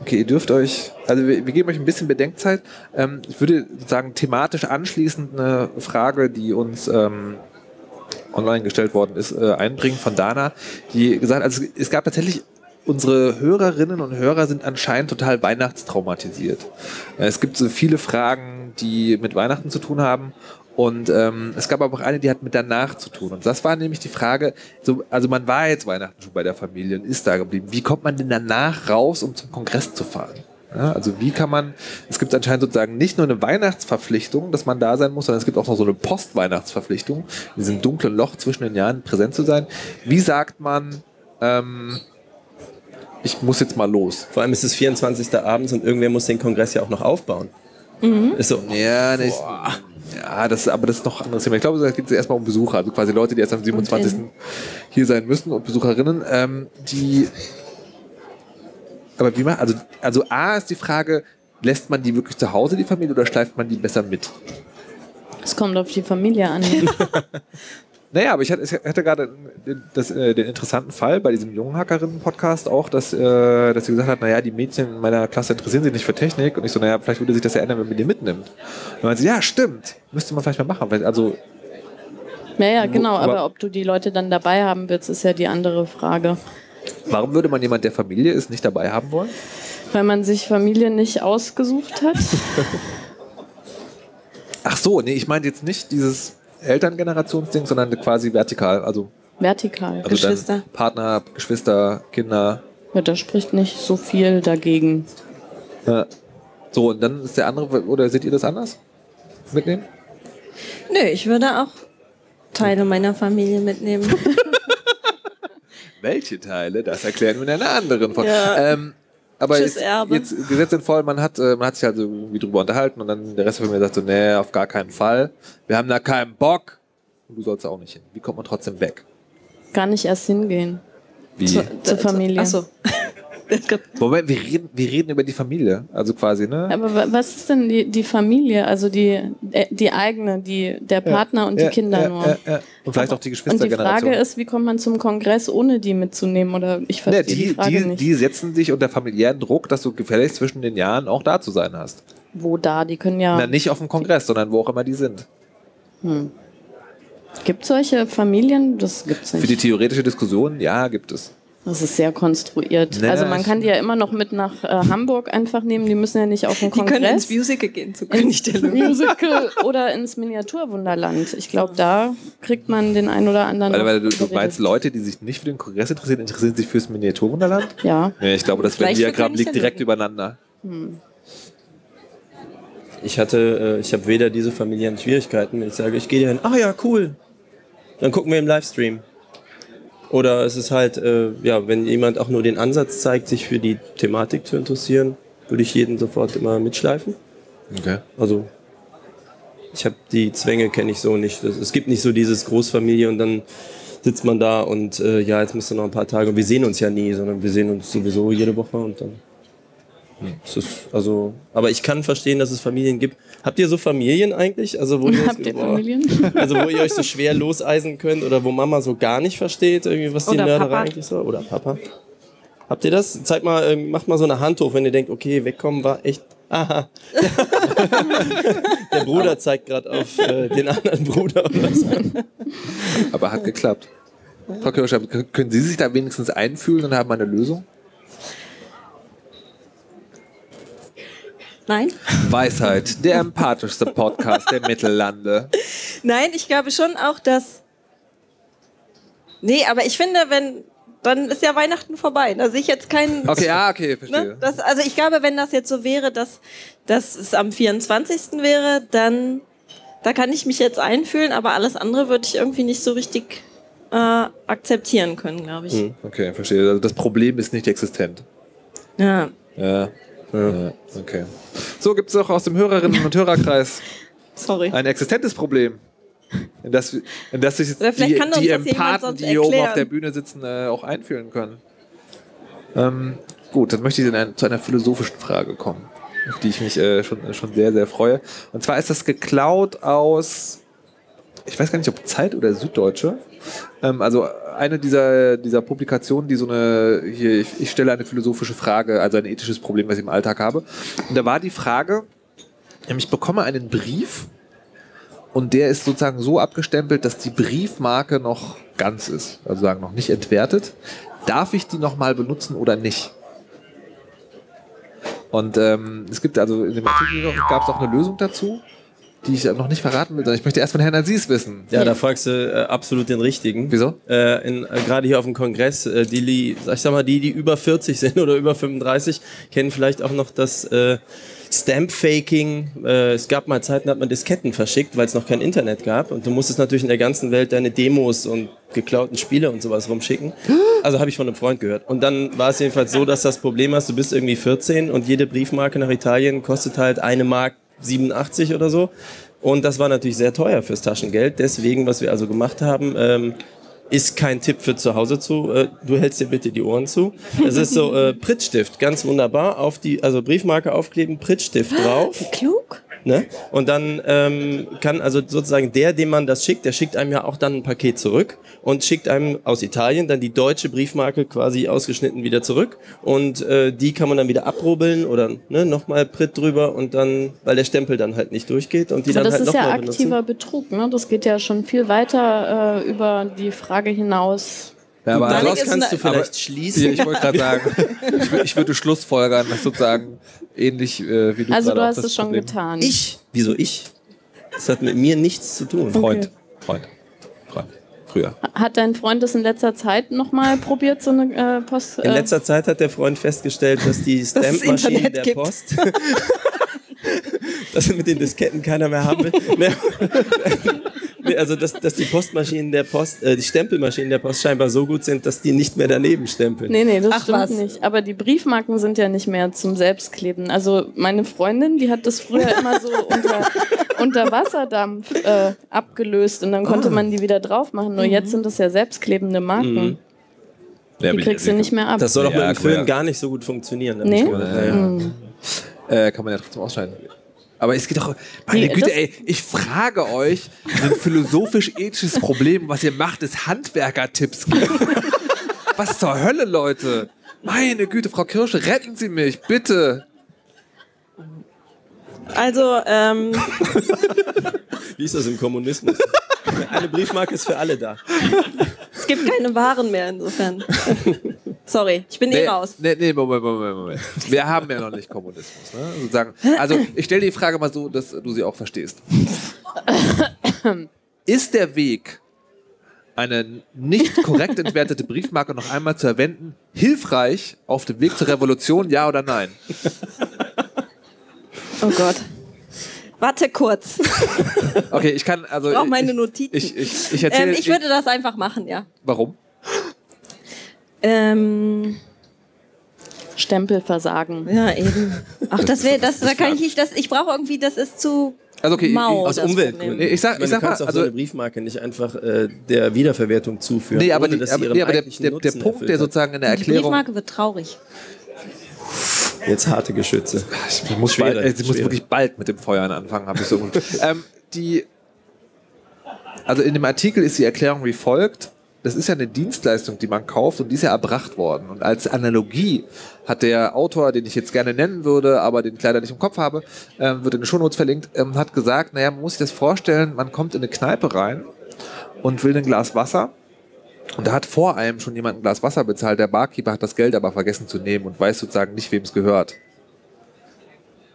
Okay, ihr dürft euch, also wir, wir geben euch ein bisschen Bedenkzeit. Ähm, ich würde sozusagen thematisch anschließend eine Frage, die uns ähm, online gestellt worden ist, äh, einbringen von Dana, die gesagt hat, also es gab tatsächlich, unsere Hörerinnen und Hörer sind anscheinend total weihnachtstraumatisiert. Äh, es gibt so viele Fragen, die mit Weihnachten zu tun haben. Und ähm, es gab aber auch eine, die hat mit danach zu tun. Und das war nämlich die Frage, so, also man war jetzt Weihnachten schon bei der Familie und ist da geblieben. Wie kommt man denn danach raus, um zum Kongress zu fahren? Ja, also wie kann man, es gibt anscheinend sozusagen nicht nur eine Weihnachtsverpflichtung, dass man da sein muss, sondern es gibt auch noch so eine Postweihnachtsverpflichtung, in diesem dunklen Loch zwischen den Jahren präsent zu sein. Wie sagt man, ähm, ich muss jetzt mal los? Vor allem ist es vierundzwanzigsten abends und irgendwer muss den Kongress ja auch noch aufbauen. Mhm. Ist so. Ja, nicht. Boah. Ja, das, aber das ist noch ein anderes Thema. Ich glaube, da geht es erstmal um Besucher, also quasi Leute, die erst am siebenundzwanzigsten hier sein müssen und Besucherinnen, ähm, die. Aber wie man, also, also A ist die Frage, lässt man die wirklich zu Hause, die Familie, oder schleift man die besser mit? Es kommt auf die Familie an. Naja, aber ich hatte, ich hatte gerade den, das, den interessanten Fall bei diesem Junghackerinnen-Podcast auch, dass, äh, dass sie gesagt hat, naja, die Mädchen in meiner Klasse interessieren sich nicht für Technik. Und ich so, naja, vielleicht würde sich das ja ändern, wenn man die mitnimmt. Und man so, ja, stimmt, müsste man vielleicht mal machen. Also, naja, genau, wo, aber, aber ob du die Leute dann dabei haben willst, ist ja die andere Frage. Warum würde man jemand, der Familie ist, nicht dabei haben wollen? Weil man sich Familie nicht ausgesucht hat. Ach so, nee, ich meinte jetzt nicht dieses Elterngenerationsding, sondern quasi vertikal. Also vertikal, also Geschwister. Partner, Geschwister, Kinder. Ja, da spricht nicht so viel dagegen. Ja. So, und dann ist der andere, oder seht ihr das anders? Mitnehmen? Nö, ich würde auch Teile meiner Familie mitnehmen. Welche Teile? Das erklären wir in einer anderen Folge. Ja. Ähm, aber Tschüss, jetzt, Erbe. Jetzt Gesetz in voll, man hat, man hat sich halt so irgendwie drüber unterhalten und dann der Rest von mir sagt so, nee, auf gar keinen Fall. Wir haben da keinen Bock. Und du sollst auch nicht hin. Wie kommt man trotzdem weg? Gar nicht erst hingehen. Wie? Zu, zur Familie. Achso. Moment, wir reden, wir reden über die Familie. Also quasi, ne? Aber was ist denn die, die Familie? Also die, die eigene, die, der Partner ja, und die ja, Kinder ja, nur. Ja, ja. Und vielleicht aber, auch die Geschwistergeneration. Und die Frage ist, wie kommt man zum Kongress, ohne die mitzunehmen? Oder ich verstehe ja, die, die Frage die, nicht. Die setzen dich unter familiären Druck, dass du gefälligst zwischen den Jahren auch da zu sein hast. Wo da? Die können ja... Na, nicht auf dem Kongress, sondern wo auch immer die sind. Hm. Gibt es solche Familien? Das gibt es nicht. Für die theoretische Diskussion, ja, gibt es. Das ist sehr konstruiert. Nee, also man kann die ja immer noch mit nach äh, Hamburg einfach nehmen. Die müssen ja nicht auf den Kongress. Die können ins Musical gehen, so kann ich dir Musical oder ins Miniaturwunderland. Ich glaube, da kriegt man den einen oder anderen... Warte, warte, du, du meinst, Leute, die sich nicht für den Kongress interessieren, interessieren sich fürs Miniaturwunderland? Ja. Nee, ich glaube, das Venn-Diagramm liegt direkt übereinander. Hm. Ich hatte, ich habe weder diese familiären Schwierigkeiten. Ich sage, ich gehe dahin. Ah ja, cool. Dann gucken wir im Livestream. Oder es ist halt, äh, ja, wenn jemand auch nur den Ansatz zeigt, sich für die Thematik zu interessieren, würde ich jeden sofort immer mitschleifen. Okay. Also, ich habe die Zwänge, kenne ich so nicht. Das, es gibt nicht so dieses Großfamilie und dann sitzt man da und äh, ja, jetzt musst du noch ein paar Tage. Und wir sehen uns ja nie, sondern wir sehen uns sowieso jede Woche und dann. Hm. Es ist, also, aber ich kann verstehen, dass es Familien gibt. Habt ihr so Familien eigentlich? Also wo ihr, Habt ihr boah, Familien? Also wo ihr euch so schwer loseisen könnt oder wo Mama so gar nicht versteht, irgendwie was die Mörder eigentlich so oder Papa? Habt ihr das? Zeigt mal, macht mal so eine Hand hoch, wenn ihr denkt, okay, wegkommen war echt. Aha. Der Bruder zeigt gerade auf äh, den anderen Bruder oder so. Aber hat geklappt. Frau Kirsche, können Sie sich da wenigstens einfühlen und haben eine Lösung? Nein. Weisheit, der empathischste Podcast der Mittellande. Nein, ich glaube schon auch, dass... Nee, aber ich finde, wenn... Dann ist ja Weihnachten vorbei. Da sehe ich jetzt keinen... Okay, ja, okay, verstehe. Ne? Das, also ich glaube, wenn das jetzt so wäre, dass, dass es am vierundzwanzigsten wäre, dann... Da kann ich mich jetzt einfühlen, aber alles andere würde ich irgendwie nicht so richtig äh, akzeptieren können, glaube ich. Hm, okay, verstehe. Also das Problem ist nicht existent. Ja. Ja. Ja, okay. So gibt es auch aus dem Hörerinnen- und Hörerkreis Sorry. ein existentes Problem, in das, in das sich die, die Empathen, die hier oben auf der Bühne sitzen, äh, auch einfühlen können. Ähm, gut, dann möchte ich ein, zu einer philosophischen Frage kommen, auf die ich mich äh, schon, schon sehr, sehr freue. Und zwar ist das geklaut aus, ich weiß gar nicht, ob Zeit oder Süddeutsche, ähm, also eine dieser, dieser Publikationen, die so eine, hier, ich, ich stelle eine philosophische Frage, also ein ethisches Problem, was ich im Alltag habe. Und da war die Frage, ich bekomme einen Brief und der ist sozusagen so abgestempelt, dass die Briefmarke noch ganz ist, also sagen noch nicht entwertet. Darf ich die nochmal benutzen oder nicht? Und ähm, es gibt also, in dem Artikel gab es auch eine Lösung dazu, die ich noch nicht verraten will, sondern ich möchte erst von Herrn Aziz wissen. Ja, da fragst du äh, absolut den Richtigen. Wieso? Äh, äh, Gerade hier auf dem Kongress, äh, die, ich sag mal, die, die über vierzig sind oder über fünfunddreißig, kennen vielleicht auch noch das äh, Stamp-Faking. Äh, es gab mal Zeiten, da hat man Disketten verschickt, weil es noch kein Internet gab. Und du musstest natürlich in der ganzen Welt deine Demos und geklauten Spiele und sowas rumschicken. Also habe ich von einem Freund gehört. Und dann war es jedenfalls so, dass das Problem hast, du bist irgendwie vierzehn und jede Briefmarke nach Italien kostet halt eine Mark siebenundachtzig oder so. Und das war natürlich sehr teuer fürs Taschengeld. Deswegen, was wir also gemacht haben, ähm, ist kein Tipp für zu Hause zu. Äh, du hältst dir bitte die Ohren zu. Es ist so äh, Prittstift, ganz wunderbar. Auf die, also Briefmarke aufkleben, Prittstift drauf. Klug. Ne? Und dann ähm, kann also sozusagen der, dem man das schickt, der schickt einem ja auch dann ein Paket zurück und schickt einem aus Italien dann die deutsche Briefmarke quasi ausgeschnitten wieder zurück und äh, die kann man dann wieder abrubbeln oder ne, nochmal Pritt drüber und dann, weil der Stempel dann halt nicht durchgeht und die also dann halt nochmal benutzen. Das ist ja aktiver Betrug, ne? Das geht ja schon viel weiter äh, über die Frage hinaus. Ja, aber daraus kannst du vielleicht aber, schließen. Ich wollte gerade sagen, ich, ich würde schlussfolgern, dass sozusagen ähnlich äh, wie du also du hast es schon Problem. Getan. Ich? Wieso ich? Das hat mit mir nichts zu tun. Freund. Okay. Freund. Freund. Früher. Hat dein Freund das in letzter Zeit nochmal probiert, so eine äh, Post? Äh in letzter Zeit hat der Freund festgestellt, dass die Stampmaschine der gibt. Post... dass mit den Disketten keiner mehr haben will. Also, dass, dass die Postmaschinen der Post, äh, die Stempelmaschinen der Post scheinbar so gut sind, dass die nicht mehr daneben stempeln. Nee, nee, das Ach, stimmt was? nicht. Aber die Briefmarken sind ja nicht mehr zum Selbstkleben. Also, meine Freundin, die hat das früher immer so unter, unter Wasserdampf äh, abgelöst und dann konnte oh. man die wieder drauf machen. Nur mhm. jetzt sind das ja selbstklebende Marken. Mhm. Die kriegst du nicht mehr ab. Das soll doch ja, mit dem Film ja. gar nicht so gut funktionieren. Nee? Ja, ja. Mhm. Äh, kann man ja trotzdem ausschneiden. Aber es geht doch, meine nee, Güte, ey, ich frage euch, ein philosophisch-ethisches Problem, was ihr macht, ist Handwerker-Tipps. Was zur Hölle, Leute? Meine Güte, Frau Kirsche, retten Sie mich, bitte. Also, ähm... Wie ist das im Kommunismus? Eine Briefmarke ist für alle da. Es gibt keine Waren mehr insofern. Sorry, ich bin nee, eh raus. Nee, nee, Moment, Moment, Moment. Wir haben ja noch nicht Kommunismus. Ne? Sozusagen. Also ich stelle die Frage mal so, dass du sie auch verstehst. Ist der Weg, eine nicht korrekt entwertete Briefmarke noch einmal zu verwenden, hilfreich auf dem Weg zur Revolution, ja oder nein? Oh Gott. Warte kurz. Okay, ich kann also... Ich brauche meine Notizen. Ich, ich, ich, erzähle, ähm, ich würde das einfach machen, ja. Warum? Ähm, Stempelversagen. Ja, eben. Ach, das wäre, das, da kann ich nicht, das, ich brauche irgendwie, das ist zu also okay, mau. Aus Umweltgründen. Ich sag, ich sag mal, du kannst auch so eine Briefmarke nicht einfach äh, der Wiederverwertung zuführen. Nee, aber, ohne, die, aber, nee, aber der, der, der Punkt, der sozusagen in der Erklärung... Die Briefmarke wird traurig. Jetzt harte Geschütze. Ich muss, bald, ey, ich muss wirklich bald mit dem Feuern anfangen, habe ich so. ähm, die, also in dem Artikel ist die Erklärung wie folgt. Das ist ja eine Dienstleistung, die man kauft und die ist ja erbracht worden. Und als Analogie hat der Autor, den ich jetzt gerne nennen würde, aber den ich leider nicht im Kopf habe, ähm, wird in den Shownotes verlinkt, ähm, hat gesagt, naja, man muss sich das vorstellen, man kommt in eine Kneipe rein und will ein Glas Wasser. Und da hat vor einem schon jemand ein Glas Wasser bezahlt. Der Barkeeper hat das Geld aber vergessen zu nehmen und weiß sozusagen nicht, wem es gehört.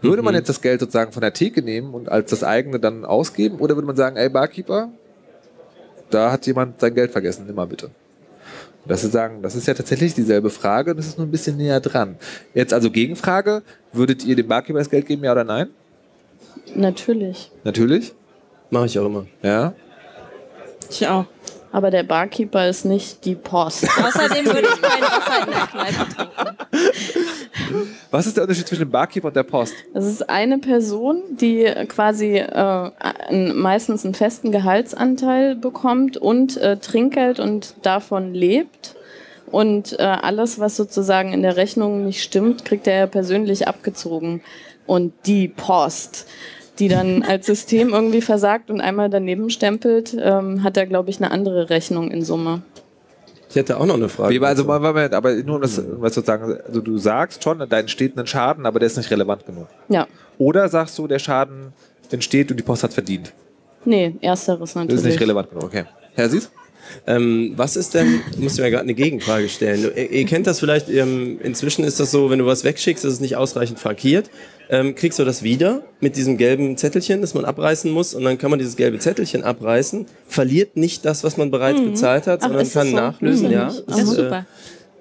Würde mhm. man jetzt das Geld sozusagen von der Theke nehmen und als das eigene dann ausgeben? Oder würde man sagen, ey Barkeeper, da hat jemand sein Geld vergessen, nimm mal bitte. Und das ist, sagen, das ist ja tatsächlich dieselbe Frage und das ist nur ein bisschen näher dran. Jetzt also Gegenfrage, würdet ihr dem Barkeeper das Geld geben, ja oder nein? Natürlich. Natürlich? Mache ich auch immer. Ja? Ich auch. Aber der Barkeeper ist nicht die Post. Außerdem würde ich kein Wasser in der Kneipe trinken. Was ist der Unterschied zwischen dem Barkeeper und der Post? Das ist eine Person, die quasi äh, meistens einen festen Gehaltsanteil bekommt und äh, Trinkgeld und davon lebt. und äh, alles, was sozusagen in der Rechnung nicht stimmt, kriegt er ja persönlich abgezogen. Und die Post, die dann als System irgendwie versagt und einmal daneben stempelt, ähm, hat er, glaube ich, eine andere Rechnung in Summe. Ich hätte auch noch eine Frage. Wie, also, Moment, aber nur um das, was sozusagen, also du sagst schon, da entsteht ein Schaden, aber der ist nicht relevant genug. Ja. Oder sagst du, der Schaden entsteht und die Post hat verdient? Nee, ersteres natürlich. Das ist nicht relevant genug, okay. Herr Aziz? Ähm, was ist denn, ich muss dir mal gerade eine Gegenfrage stellen. Ihr, ihr kennt das vielleicht, ähm, inzwischen ist das so, wenn du was wegschickst, ist es nicht ausreichend frankiert. Ähm, kriegst du das wieder mit diesem gelben Zettelchen, das man abreißen muss, und dann kann man dieses gelbe Zettelchen abreißen, verliert nicht das, was man bereits mhm. bezahlt hat, sondern kann so? nachlösen. Mhm. Ja, das ist, ist super.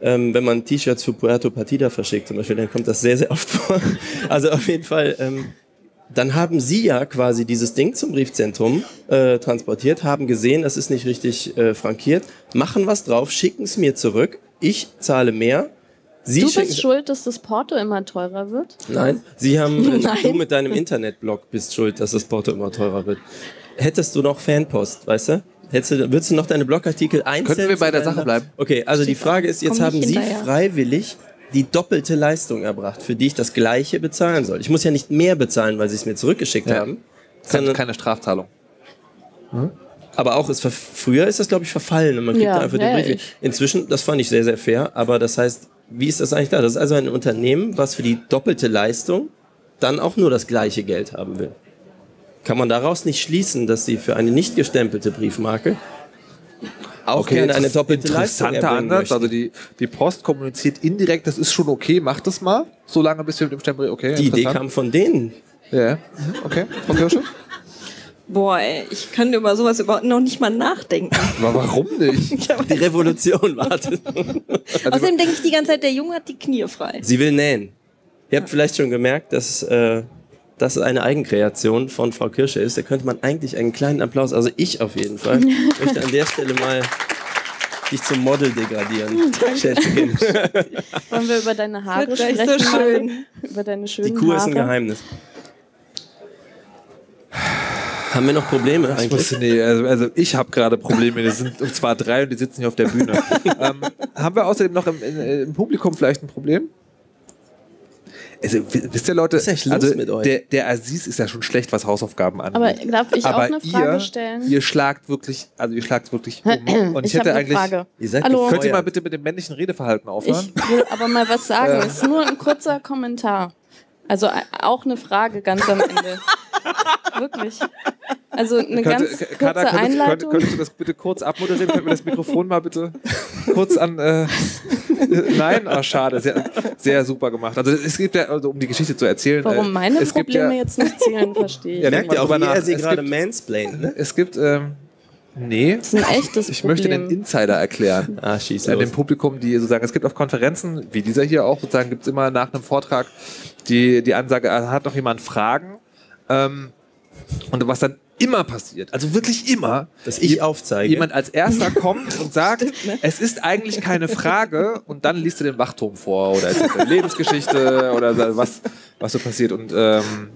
Äh, ähm, wenn man T-Shirts für Puerto Partida verschickt zum Beispiel, dann kommt das sehr, sehr oft vor. Also auf jeden Fall... Ähm, Dann haben Sie ja quasi dieses Ding zum Briefzentrum äh, transportiert, haben gesehen, das ist nicht richtig äh, frankiert, machen was drauf, schicken es mir zurück, ich zahle mehr. Sie du bist schuld, dass das Porto immer teurer wird? Nein, Sie haben, Nein. du mit deinem Internetblog bist schuld, dass das Porto immer teurer wird. Hättest du noch Fanpost, weißt du? Hättest du, würdest du noch deine Blogartikel einzeln... Könnten wir bei der Sache bleiben? Okay, also die Frage ist, jetzt haben Sie freiwillig... die doppelte Leistung erbracht, für die ich das Gleiche bezahlen soll. Ich muss ja nicht mehr bezahlen, weil sie es mir zurückgeschickt ja. haben. Keine, keine Strafzahlung. Mhm. Aber auch, ist früher ist das, glaube ich, verfallen und man kriegt ja, da einfach den Brief. Ich. Inzwischen, das fand ich sehr, sehr fair, aber das heißt, wie ist das eigentlich da? Das ist also ein Unternehmen, was für die doppelte Leistung dann auch nur das gleiche Geld haben will. Kann man daraus nicht schließen, dass sie für eine nicht gestempelte Briefmarke auch okay, gerne eine doppelte Leistung erbringen möchten. Also die, die Post kommuniziert indirekt, das ist schon okay, mach das mal, solange bis wir mit dem Stempel, okay. Die Idee kam von denen. Ja, yeah. okay. Frau Kirsche? Boah, ey, ich kann über sowas überhaupt noch nicht mal nachdenken. Aber warum nicht? Die Revolution wartet. Also außerdem denke ich die ganze Zeit, der Junge hat die Knie frei. Sie will nähen. Ihr habt vielleicht schon gemerkt, dass... Äh, dass es eine Eigenkreation von Frau Kirsche ist, da könnte man eigentlich einen kleinen Applaus, also ich auf jeden Fall, möchte an der Stelle mal dich zum Model degradieren. Schätzchen. Wollen wir über deine Haare sprechen? So schön. Über deine schönen Haare. Die Kuh Haare. Ist ein Geheimnis. Haben wir noch Probleme eigentlich? Ich wusste, nee, also, also ich habe gerade Probleme, das sind und zwar drei und die sitzen hier auf der Bühne. ähm, haben wir außerdem noch im, im Publikum vielleicht ein Problem? Also, wisst ihr Leute, was ist los also, mit euch? Der, der Aziz ist ja schon schlecht, was Hausaufgaben angeht. Aber darf ich aber auch eine Frage ihr, stellen? Ihr schlagt wirklich, also ihr schlagt wirklich um. Und ich, ich hätte eigentlich, Frage. Ihr seid Hallo. Könnt ihr mal bitte mit dem männlichen Redeverhalten aufhören? Ich will aber mal was sagen. Es ist nur ein kurzer Kommentar. Also auch eine Frage ganz am Ende. Wirklich. Also eine könnte, ganz kurze Kada, könntest, Einleitung. Könntest du das bitte kurz abmoderieren? Könnt ihr das Mikrofon mal bitte kurz an... Äh, Nein, oh, schade, sehr, sehr super gemacht. Also es gibt ja, also um die Geschichte zu erzählen... Warum meine es Probleme gibt ja, jetzt nicht zählen, verstehe ich. Ja, merkt ihr auch, wie er sie gerade mansplaint, ne? Es gibt... Ähm, nee, das ist ein echtes ich Problem. Möchte den Insider erklären. Ah, schieß los. Dem Publikum, die sozusagen... Es gibt auf Konferenzen, wie dieser hier auch, sozusagen gibt es immer nach einem Vortrag die, die Ansage, hat noch jemand Fragen? Ähm, und was dann... immer passiert, also wirklich immer, dass ich aufzeige. Jemand als Erster kommt und sagt, stimmt, ne? Es ist eigentlich keine Frage und dann liest du den Wachturm vor oder es ist eine Lebensgeschichte oder was, was so passiert. Und ähm,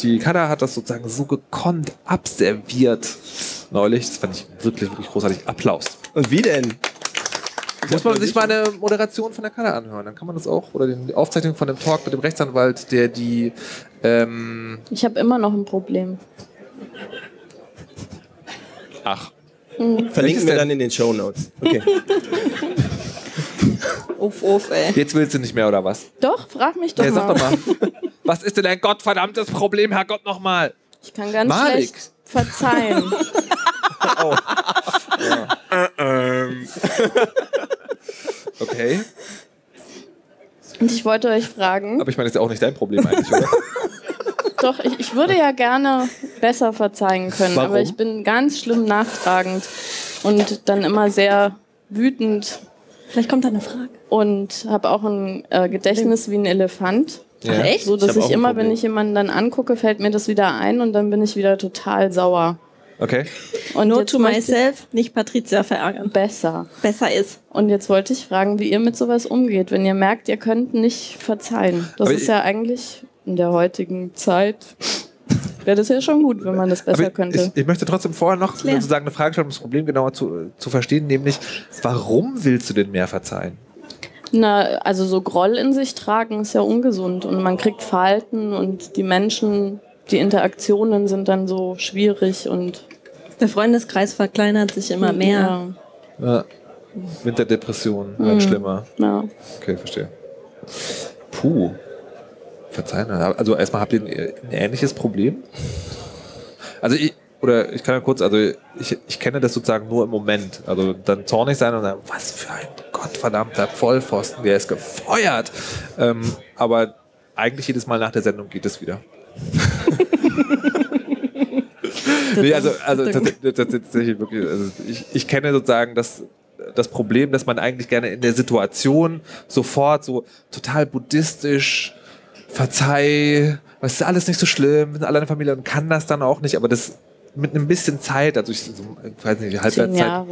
die Kada hat das sozusagen so gekonnt abserviert neulich. Das fand ich wirklich, wirklich großartig. Applaus. Und wie denn? Muss man sich mal eine Moderation von der Kada anhören, dann kann man das auch, oder die Aufzeichnung von dem Talk mit dem Rechtsanwalt, der die... Ähm, ich habe immer noch ein Problem. Ach. Mhm. Verlinken wir dann in den Shownotes. Okay. Uff, uff, ey. Jetzt willst du nicht mehr, oder was? Doch, frag mich doch ja, mal. Sag doch mal. Was ist denn ein gottverdammtes Problem, Herrgott, nochmal? Ich kann ganz Malik. Schlecht verzeihen. Oh. Ja. Ähm. Okay. Und ich wollte euch fragen. Aber ich meine, das ist ja auch nicht dein Problem eigentlich, oder? Doch, ich, ich würde ja gerne besser verzeihen können, Warum? Aber ich bin ganz schlimm nachtragend und dann immer sehr wütend. Vielleicht kommt da eine Frage. Und habe auch ein äh, Gedächtnis wie ein Elefant. Ja. Ach, echt? So, dass ich, ich immer, wenn ich jemanden dann angucke, fällt mir das wieder ein und dann bin ich wieder total sauer. Okay. Und Note to myself, nicht Patricia verärgern. Besser. Besser ist. Und jetzt wollte ich fragen, wie ihr mit sowas umgeht, wenn ihr merkt, ihr könnt nicht verzeihen. Das aber ist ja eigentlich... in der heutigen Zeit wäre das ja schon gut, wenn man das besser ich, könnte. Ich, ich möchte trotzdem vorher noch sozusagen eine Frage stellen, um das Problem genauer zu, zu verstehen, nämlich, warum willst du denn mehr verzeihen? Na, also so Groll in sich tragen ist ja ungesund und man kriegt Verhalten und die Menschen, die Interaktionen sind dann so schwierig und der Freundeskreis verkleinert sich immer mehr. Ja. Ja. Mit der Depression wird hm. schlimmer. Ja. Okay, verstehe. Puh. Verzeihen. Also erstmal habt ihr ein ähnliches Problem? Also ich, oder ich kann ja kurz, also ich, ich kenne das sozusagen nur im Moment. Also dann zornig sein und sagen, was für ein gottverdammter Vollpfosten, der ist gefeuert. Ähm, aber eigentlich jedes Mal nach der Sendung geht es wieder. Nee, also also tatsächlich wirklich, also ich, ich kenne sozusagen das, das Problem, dass man eigentlich gerne in der Situation sofort so total buddhistisch verzeih, es ist alles nicht so schlimm, wir sind alle in der Familie und kann das dann auch nicht, aber das mit ein bisschen Zeit, also ich, so, ich weiß nicht, Halbwertszeit.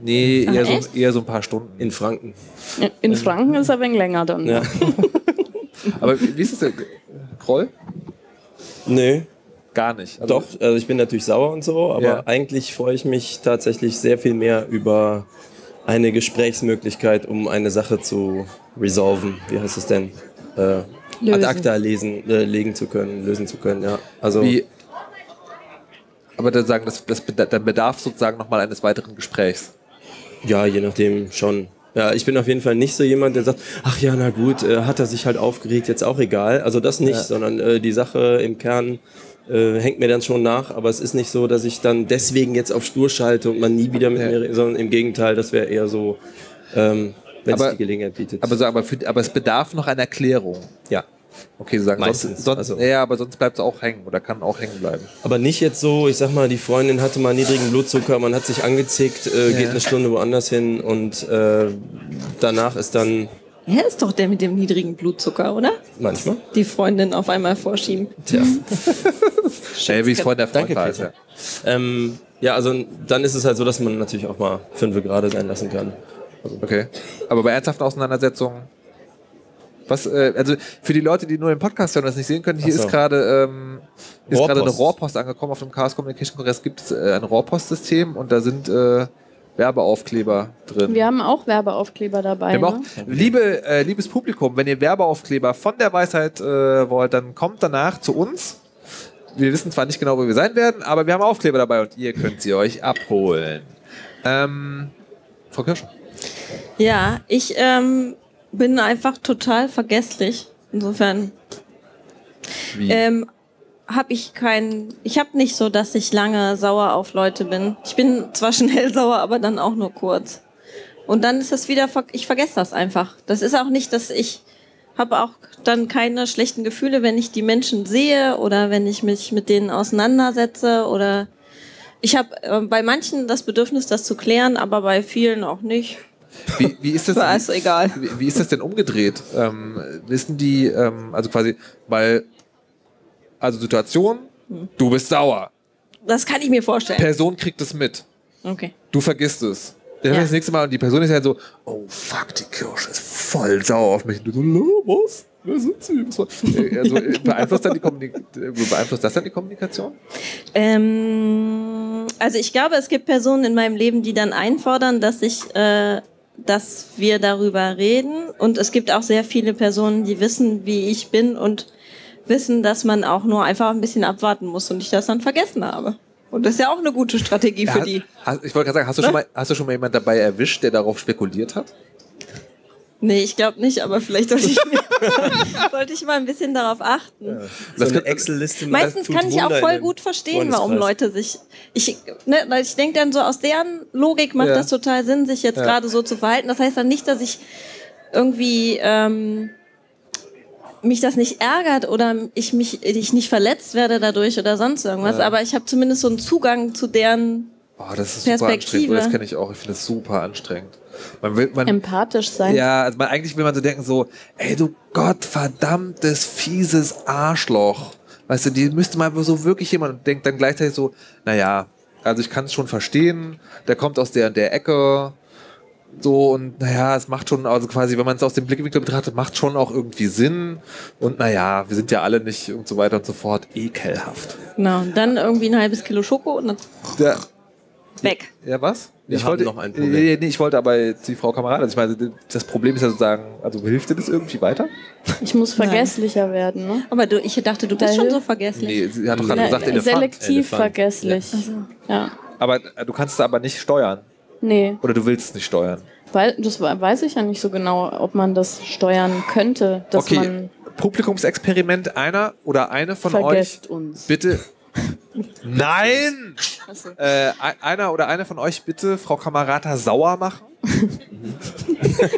Nee, eher so, eher so ein paar Stunden. In Franken. In, in Franken ist ein wenig länger dann. Ja. Aber wie ist das? Groll? Nö. Gar nicht. Also doch, also ich bin natürlich sauer und so, aber ja. Eigentlich freue ich mich tatsächlich sehr viel mehr über eine Gesprächsmöglichkeit, um eine Sache zu resolven. Wie heißt es denn? Äh, ad acta lesen, äh, legen zu können, lösen zu können, ja. Also wie? Aber dann sagen, das, das bedarf sozusagen nochmal eines weiteren Gesprächs. Ja, je nachdem schon. Ja, ich bin auf jeden Fall nicht so jemand, der sagt, ach ja, na gut, äh, hat er sich halt aufgeregt, jetzt auch egal. Also das nicht, ja. Sondern äh, die Sache im Kern äh, hängt mir dann schon nach, aber es ist nicht so, dass ich dann deswegen jetzt auf Stur schalte und man nie wieder mit ja. mir redet, sondern im Gegenteil, das wäre eher so, ähm, wenn es die Gelegenheit bietet. Aber, so, aber, für, aber es bedarf noch einer Erklärung. Ja. Okay, so sagen meistens. Sonst, sonst, also. Ja, aber sonst bleibt es auch hängen oder kann auch hängen bleiben. Aber nicht jetzt so, ich sag mal, die Freundin hatte mal niedrigen Blutzucker, man hat sich angezickt, äh, ja. geht eine Stunde woanders hin und äh, danach ist dann... Er ist doch der mit dem niedrigen Blutzucker, oder? Manchmal. Die Freundin auf einmal vorschieben. Tja. Schnell, wie es vorhin der Freund war. Ja. Ähm, ja, also dann ist es halt so, dass man natürlich auch mal fünfe gerade sein lassen kann. Also. Okay, aber bei ernsthaften Auseinandersetzungen... Was, äh, also für die Leute, die nur den Podcast hören und das nicht sehen können, hier so. ist gerade ähm, ist gerade eine Rohrpost angekommen. Auf dem Chaos Communication Congress gibt es äh, ein Rohrpostsystem und da sind äh, Werbeaufkleber drin. Wir haben auch Werbeaufkleber dabei. Wir ne? haben auch, liebe, äh, liebes Publikum, wenn ihr Werbeaufkleber von der Weisheit äh, wollt, dann kommt danach zu uns. Wir wissen zwar nicht genau, wo wir sein werden, aber wir haben Aufkleber dabei und ihr könnt sie euch abholen. Ähm, Frau Kirsche? Ja, ich... Ähm bin einfach total vergesslich. Insofern ähm, habe ich keinen. Ich habe nicht so, dass ich lange sauer auf Leute bin. Ich bin zwar schnell sauer, aber dann auch nur kurz. Und dann ist das wieder. Ich vergesse das einfach. Das ist auch nicht, dass ich habe auch dann keine schlechten Gefühle, wenn ich die Menschen sehe oder wenn ich mich mit denen auseinandersetze oder ich habe äh, bei manchen das Bedürfnis, das zu klären, aber bei vielen auch nicht. Wie, wie, ist das, also egal. Wie, wie ist das denn umgedreht? Ähm, wissen die, ähm, also quasi, weil, also Situation, hm. du bist sauer. Das kann ich mir vorstellen. Person kriegt es mit. Okay. Du vergisst es. Dann ja. das nächste Mal und die Person ist halt so, oh fuck, die Kirsche ist voll sauer auf mich. Und du so, was? Wer sind sie? Also, beeinflusst, dann die beeinflusst das dann die Kommunikation? Ähm, also ich glaube, es gibt Personen in meinem Leben, die dann einfordern, dass ich... Äh, dass wir darüber reden und es gibt auch sehr viele Personen, die wissen, wie ich bin und wissen, dass man auch nur einfach ein bisschen abwarten muss und ich das dann vergessen habe. Und das ist ja auch eine gute Strategie ja, für die. Hast, ich wollte gerade sagen, hast du, schon mal, hast du schon mal jemanden dabei erwischt, der darauf spekuliert hat? Nee, ich glaube nicht, aber vielleicht sollte ich, sollte ich mal ein bisschen darauf achten. Ja. Das so eine Excel-Liste. Meistens kann ich auch voll gut verstehen, warum Leute sich... Ich, ne, weil ich denke dann so, aus deren Logik macht ja. das total Sinn, sich jetzt ja. gerade so zu verhalten. Das heißt dann nicht, dass ich irgendwie... Ähm, mich das nicht ärgert oder ich mich ich nicht verletzt werde dadurch oder sonst irgendwas. Ja. Aber ich habe zumindest so einen Zugang zu deren Perspektive. Oh, das ist super anstrengend. Das kenne ich auch. Ich finde das super anstrengend. Man will, man, empathisch sein. Ja, also man, eigentlich will man so denken so, ey du gottverdammtes, fieses Arschloch. Weißt du, die müsste man so wirklich jemand und denkt dann gleichzeitig so, naja, also ich kann es schon verstehen, der kommt aus der und der Ecke, So, und naja, es macht schon, also quasi, wenn man es aus dem Blickwinkel betrachtet, macht schon auch irgendwie Sinn. Und naja, wir sind ja alle nicht und so weiter und so fort. Ekelhaft. Genau, und dann irgendwie ein halbes Kilo Schoko und dann ja. weg. Ja, was? Wir ich wollte noch ein Problem. Nee, nee, ich wollte aber jetzt die Frau Kameraden. Also ich meine, das Problem ist ja sozusagen, also hilft dir das irgendwie weiter? Ich muss vergesslicher Nein. werden, ne? Aber du, ich dachte, du da bist schon so vergesslich. Nee, sie hat doch gerade gesagt, Elefant. Selektiv Elefant. vergesslich. Ja. Also, ja. Aber du kannst es aber nicht steuern. Nee. Oder du willst es nicht steuern. Weil, das weiß ich ja nicht so genau, ob man das steuern könnte. Dass okay, man Publikumsexperiment, einer oder eine von vergesst euch. Uns. Bitte. Nein! So. Äh, einer oder eine von euch bitte Frau Cammarata sauer machen.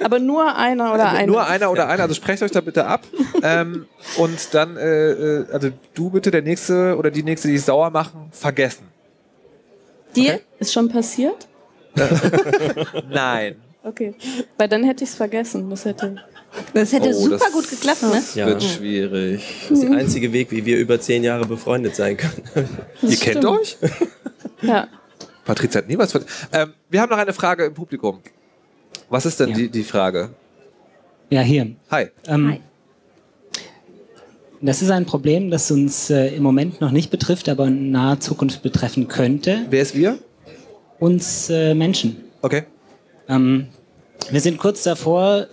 Aber nur einer oder also, eine. Nur einer oder einer, also sprecht euch da bitte ab. ähm, und dann, äh, also du bitte, der Nächste oder die Nächste, die ich sauer machen, vergessen. Dir? Okay? Ist schon passiert? Nein. Okay, weil dann hätte ich es vergessen. Das hätte, das hätte oh, super das gut geklappt, ne? Ja. Wird schwierig. Das ist der einzige Weg, wie wir über zehn Jahre befreundet sein können. Das Ihr stimmt. kennt euch? Ja. Patricia hat nie was ver- ähm, Wir haben noch eine Frage im Publikum. Was ist denn ja. die, die Frage? Ja, hier. Hi. Ähm, Hi. Das ist ein Problem, das uns äh, im Moment noch nicht betrifft, aber in naher Zukunft betreffen könnte. Wer ist wir? Uns äh, Menschen. Okay. Ähm, wir sind kurz davor,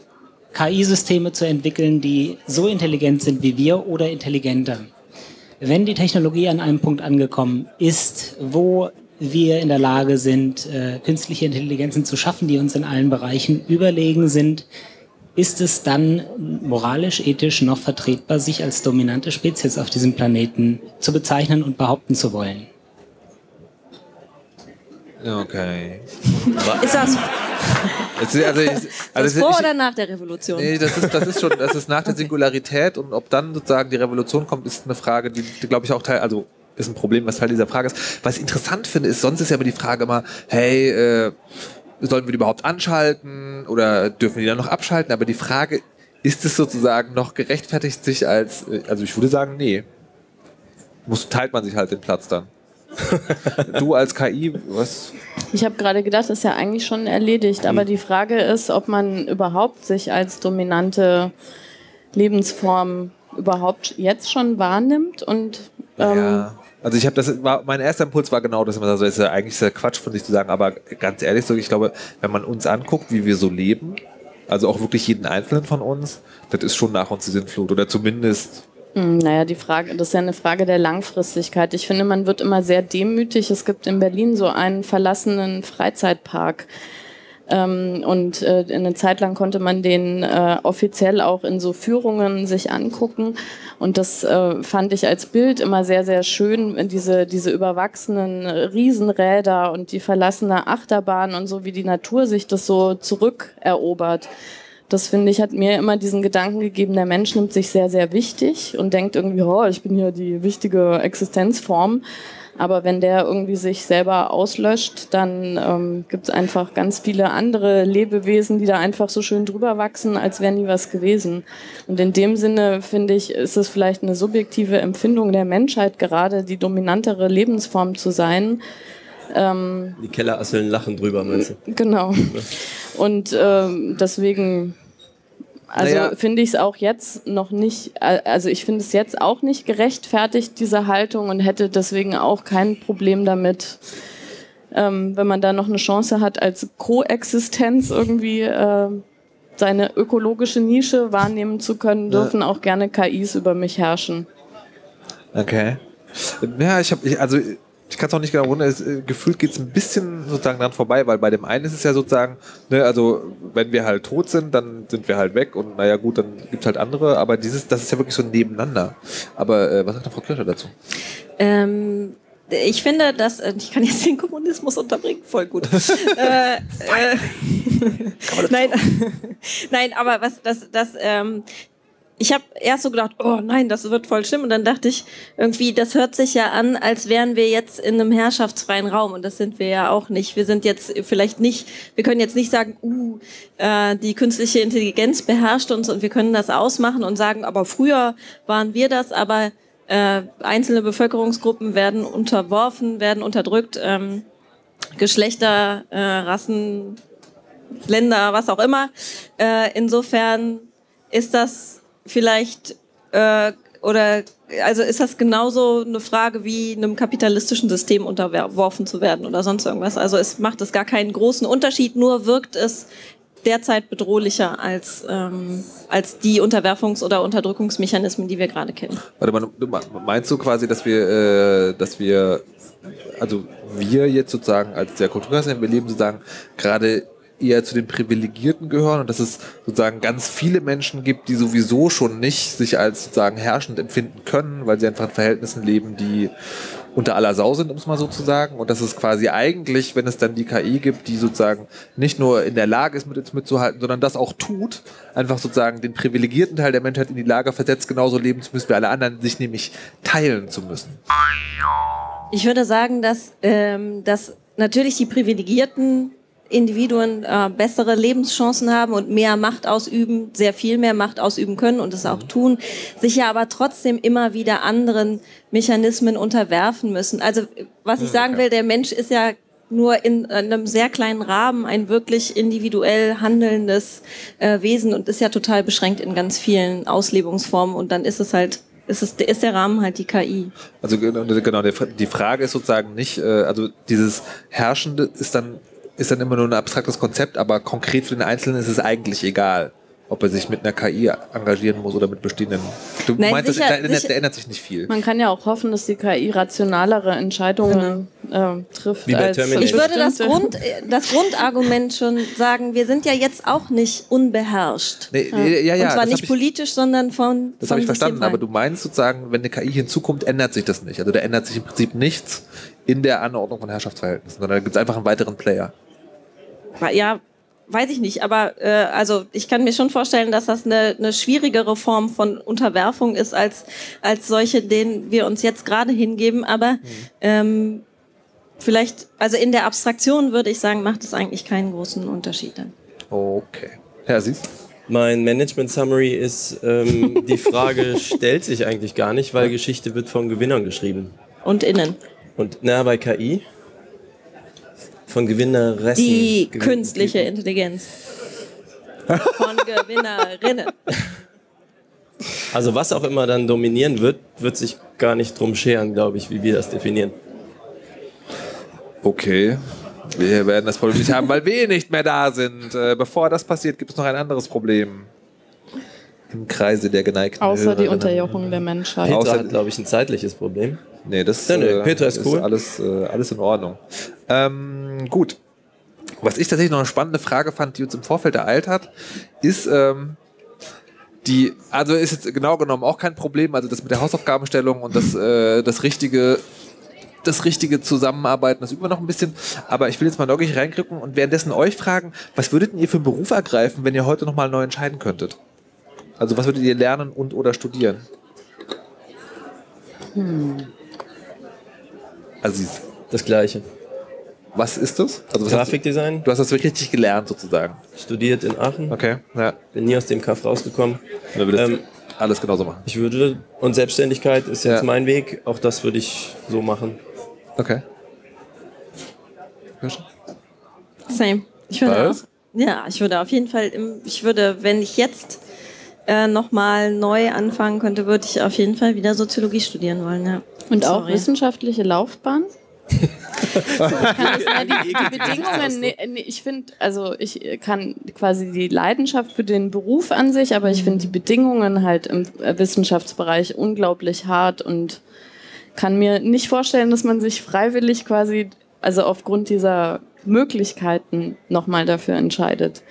K I-Systeme zu entwickeln, die so intelligent sind wie wir oder intelligenter. Wenn die Technologie an einem Punkt angekommen ist, wo wir in der Lage sind, äh, künstliche Intelligenzen zu schaffen, die uns in allen Bereichen überlegen sind, ist es dann moralisch, ethisch noch vertretbar, sich als dominante Spezies auf diesem Planeten zu bezeichnen und behaupten zu wollen? Okay. Ist das also ich, also das ich, vor ich, oder nach der Revolution? Nee, das ist, das ist schon, das ist nach der okay. Singularität, und ob dann sozusagen die Revolution kommt, ist eine Frage, die, die glaube ich auch Teil, also ist ein Problem, was Teil dieser Frage ist. Was ich interessant finde, ist, sonst ist ja immer die Frage immer, hey, äh, sollen wir die überhaupt anschalten oder dürfen wir die dann noch abschalten? Aber die Frage, ist es sozusagen noch gerechtfertigt, sich als, also ich würde sagen, nee. Muss, teilt man sich halt den Platz dann. Du als K I, was? Ich habe gerade gedacht, das ist ja eigentlich schon erledigt, aber die Frage ist, ob man überhaupt sich als dominante Lebensform überhaupt jetzt schon wahrnimmt und ähm ja. Also ich habe das war, mein erster Impuls war genau das, also ist ja eigentlich ist ja Quatsch von sich zu sagen, aber ganz ehrlich, so ich glaube, wenn man uns anguckt, wie wir so leben, also auch wirklich jeden Einzelnen von uns, das ist schon nach uns die Sinnflut oder zumindest. Naja, die Frage, das ist ja eine Frage der Langfristigkeit. Ich finde, man wird immer sehr demütig. Es gibt in Berlin so einen verlassenen Freizeitpark. Ähm, und äh, eine Zeit lang konnte man den äh, offiziell auch in so Führungen sich angucken. Und das äh, fand ich als Bild immer sehr, sehr schön. Diese, diese überwachsenen Riesenräder und die verlassene Achterbahn und so, wie die Natur sich das so zurückerobert. Das, finde ich, hat mir immer diesen Gedanken gegeben, der Mensch nimmt sich sehr, sehr wichtig und denkt irgendwie, oh, ich bin hier die wichtige Existenzform. Aber wenn der irgendwie sich selber auslöscht, dann ähm, gibt es einfach ganz viele andere Lebewesen, die da einfach so schön drüber wachsen, als wäre nie was gewesen. Und in dem Sinne, finde ich, ist es vielleicht eine subjektive Empfindung der Menschheit, gerade die dominantere Lebensform zu sein. Ähm, die Kellerasseln lachen drüber, meinst du? Genau. Und ähm, deswegen, also naja. finde ich es auch jetzt noch nicht, also ich finde es jetzt auch nicht gerechtfertigt, diese Haltung, und hätte deswegen auch kein Problem damit, ähm, wenn man da noch eine Chance hat, als Koexistenz irgendwie äh, seine ökologische Nische wahrnehmen zu können, dürfen ja. auch gerne K Is über mich herrschen. Okay. Ja, ich habe, also... Ich kann es auch nicht genau runter, gefühlt geht es ein bisschen sozusagen dran vorbei, weil bei dem einen ist es ja sozusagen, ne, also wenn wir halt tot sind, dann sind wir halt weg und naja gut, dann gibt es halt andere, aber dieses, das ist ja wirklich so ein Nebeneinander. Aber äh, was sagt denn Frau Kirsche dazu? Ähm, ich finde, dass, ich kann jetzt den Kommunismus unterbringen, voll gut. äh, äh, nein, nein, aber was, das, das, ähm, ich habe erst so gedacht, oh nein, das wird voll schlimm. Und dann dachte ich irgendwie, das hört sich ja an, als wären wir jetzt in einem herrschaftsfreien Raum. Und das sind wir ja auch nicht. Wir sind jetzt vielleicht nicht, wir können jetzt nicht sagen, uh, äh, die künstliche Intelligenz beherrscht uns und wir können das ausmachen und sagen, aber früher waren wir das, aber äh, einzelne Bevölkerungsgruppen werden unterworfen, werden unterdrückt, ähm, Geschlechter, äh, Rassen, Länder, was auch immer. Äh, insofern ist das vielleicht, äh, oder also ist das genauso eine Frage wie einem kapitalistischen System unterworfen zu werden oder sonst irgendwas. Also es macht es gar keinen großen Unterschied, nur wirkt es derzeit bedrohlicher als, ähm, als die Unterwerfungs- oder Unterdrückungsmechanismen, die wir gerade kennen. Warte mal, du meinst du quasi, dass wir, äh, dass wir, also wir jetzt sozusagen als der Kulturkreis, wir leben sozusagen gerade eher zu den Privilegierten gehören und dass es sozusagen ganz viele Menschen gibt, die sowieso schon nicht sich als sozusagen herrschend empfinden können, weil sie einfach in Verhältnissen leben, die unter aller Sau sind, um es mal so zu sagen. Und dass es quasi eigentlich, wenn es dann die K I gibt, die sozusagen nicht nur in der Lage ist, mit uns mitzuhalten, sondern das auch tut, einfach sozusagen den privilegierten Teil der Menschheit in die Lage versetzt, genauso leben zu müssen wie alle anderen, sich nämlich teilen zu müssen. Ich würde sagen, dass, ähm, dass natürlich die privilegierten Individuen äh, bessere Lebenschancen haben und mehr Macht ausüben, sehr viel mehr Macht ausüben können und es auch tun, sich ja aber trotzdem immer wieder anderen Mechanismen unterwerfen müssen. Also was ich sagen will, der Mensch ist ja nur in einem sehr kleinen Rahmen ein wirklich individuell handelndes äh, Wesen und ist ja total beschränkt in ganz vielen Auslebungsformen und dann ist es halt Ist, es, ist der Rahmen halt die K I. Also genau, die Frage ist sozusagen nicht, also dieses Herrschende ist dann, ist dann immer nur ein abstraktes Konzept, aber konkret für den Einzelnen ist es eigentlich egal, ob er sich mit einer K I engagieren muss oder mit bestehenden. Du Nein, meinst, sicher, das ändert, sicher, ändert sich nicht viel. Man kann ja auch hoffen, dass die K I rationalere Entscheidungen äh, trifft. Wie bei Terminator. Ich würde das, Grund, das Grundargument schon sagen, wir sind ja jetzt auch nicht unbeherrscht. Nee, ja. Ja, ja, und zwar nicht ich, politisch, sondern von Das habe ich verstanden, aber du meinst sozusagen, wenn eine K I hinzukommt, ändert sich das nicht. Also da ändert sich im Prinzip nichts in der Anordnung von Herrschaftsverhältnissen, sondern da gibt es einfach einen weiteren Player. Ja, weiß ich nicht, aber äh, also ich kann mir schon vorstellen, dass das eine, eine schwierigere Form von Unterwerfung ist als, als solche, denen wir uns jetzt gerade hingeben. Aber mhm. ähm, vielleicht, also in der Abstraktion würde ich sagen, macht es eigentlich keinen großen Unterschied dann. Okay. Herr Aziz? Mein Management-Summary ist, ähm, die Frage stellt sich eigentlich gar nicht, weil Geschichte wird von Gewinnern geschrieben. Und innen. Und na, bei K I? Von Gewinneressen. Die Gewin künstliche Intelligenz. Von Gewinnerinnen. Also was auch immer dann dominieren wird, wird sich gar nicht drum scheren, glaube ich, wie wir das definieren. Okay. Wir werden das Problem nicht haben, weil wir nicht mehr da sind. Bevor das passiert, gibt es noch ein anderes Problem. Im Kreise der geneigten Außer Hörerinnen. Die Unterjochung der Menschheit. Petra Außer, hat, glaube ich, ein zeitliches Problem. Nee, das nee, nee, äh, Petra ist, cool. ist alles, äh, alles in Ordnung. Ähm, gut. Was ich tatsächlich noch eine spannende Frage fand, die uns im Vorfeld ereilt hat, ist, ähm, die, also ist jetzt genau genommen auch kein Problem, also das mit der Hausaufgabenstellung und das, äh, das richtige das richtige Zusammenarbeiten, das üben wir noch ein bisschen, aber ich will jetzt mal wirklich reingucken und währenddessen euch fragen, was würdet ihr für einen Beruf ergreifen, wenn ihr heute nochmal neu entscheiden könntet? Also was würdet ihr lernen und oder studieren? Hm. Aziz. Das Gleiche. Was ist das? Also was Grafikdesign. Hast du, du hast das wirklich richtig gelernt sozusagen. Studiert in Aachen. Okay. Ja. Bin nie aus dem Kaff rausgekommen. Dann würdest ähm, du alles genauso machen. Ich würde, und Selbstständigkeit ist jetzt ja. mein Weg, auch das würde ich so machen. Okay. Same. Ich würde auch, ja, ich würde auf jeden Fall, im, ich würde, wenn ich jetzt Äh, nochmal neu anfangen könnte, würde ich auf jeden Fall wieder Soziologie studieren wollen. Ja. Und Sorry. auch wissenschaftliche Laufbahn? ich kann das, na, die, die Bedingungen, ne, ne, ich finde, also ich kann quasi die Leidenschaft für den Beruf an sich, aber ich finde die Bedingungen halt im Wissenschaftsbereich unglaublich hart und kann mir nicht vorstellen, dass man sich freiwillig quasi, also aufgrund dieser Möglichkeiten nochmal dafür entscheidet.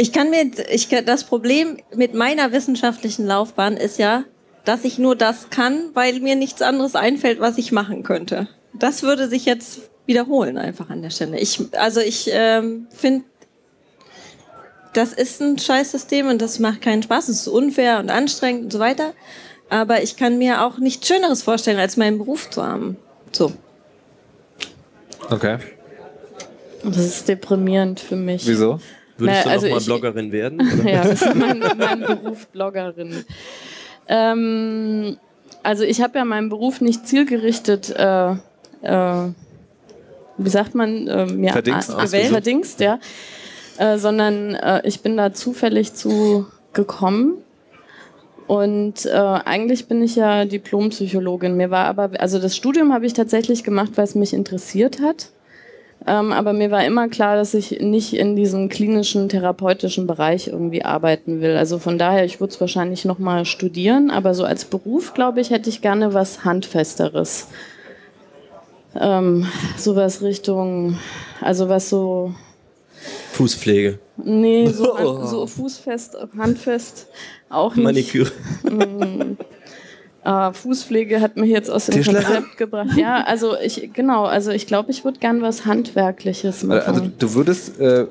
Ich kann mir, ich, das Problem mit meiner wissenschaftlichen Laufbahn ist ja, dass ich nur das kann, weil mir nichts anderes einfällt, was ich machen könnte. Das würde sich jetzt wiederholen einfach an der Stelle. Ich, also ich ähm, finde, das ist ein Scheißsystem und das macht keinen Spaß, es ist unfair und anstrengend und so weiter. Aber ich kann mir auch nichts Schöneres vorstellen, als meinen Beruf zu haben. So. Okay. Das ist deprimierend für mich. Wieso? Würdest Na, du also noch mal ich, Bloggerin werden? Oder? Ja, das ist mein, mein Beruf, Bloggerin. Ähm, also ich habe ja meinen Beruf nicht zielgerichtet äh, äh, wie sagt man, äh, mir verdingst, ausgewählt, verdingst, ja. Äh, sondern äh, ich bin da zufällig zu gekommen. Und äh, eigentlich bin ich ja Diplompsychologin. Mir war aber, also das Studium habe ich tatsächlich gemacht, weil es mich interessiert hat. Ähm, aber mir war immer klar, dass ich nicht in diesem klinischen, therapeutischen Bereich irgendwie arbeiten will. Also von daher, ich würde es wahrscheinlich nochmal studieren, aber so als Beruf, glaube ich, hätte ich gerne was Handfesteres. Ähm, sowas Richtung, also was so... Fußpflege. Nee, so, oh. so fußfest, handfest auch nicht. Maniküre. Mm. Ah, Fußpflege hat mich jetzt aus dem Tischler. Konzept gebracht. Ja, also ich, genau, also ich glaube, ich würde gern was Handwerkliches machen. Also du würdest äh,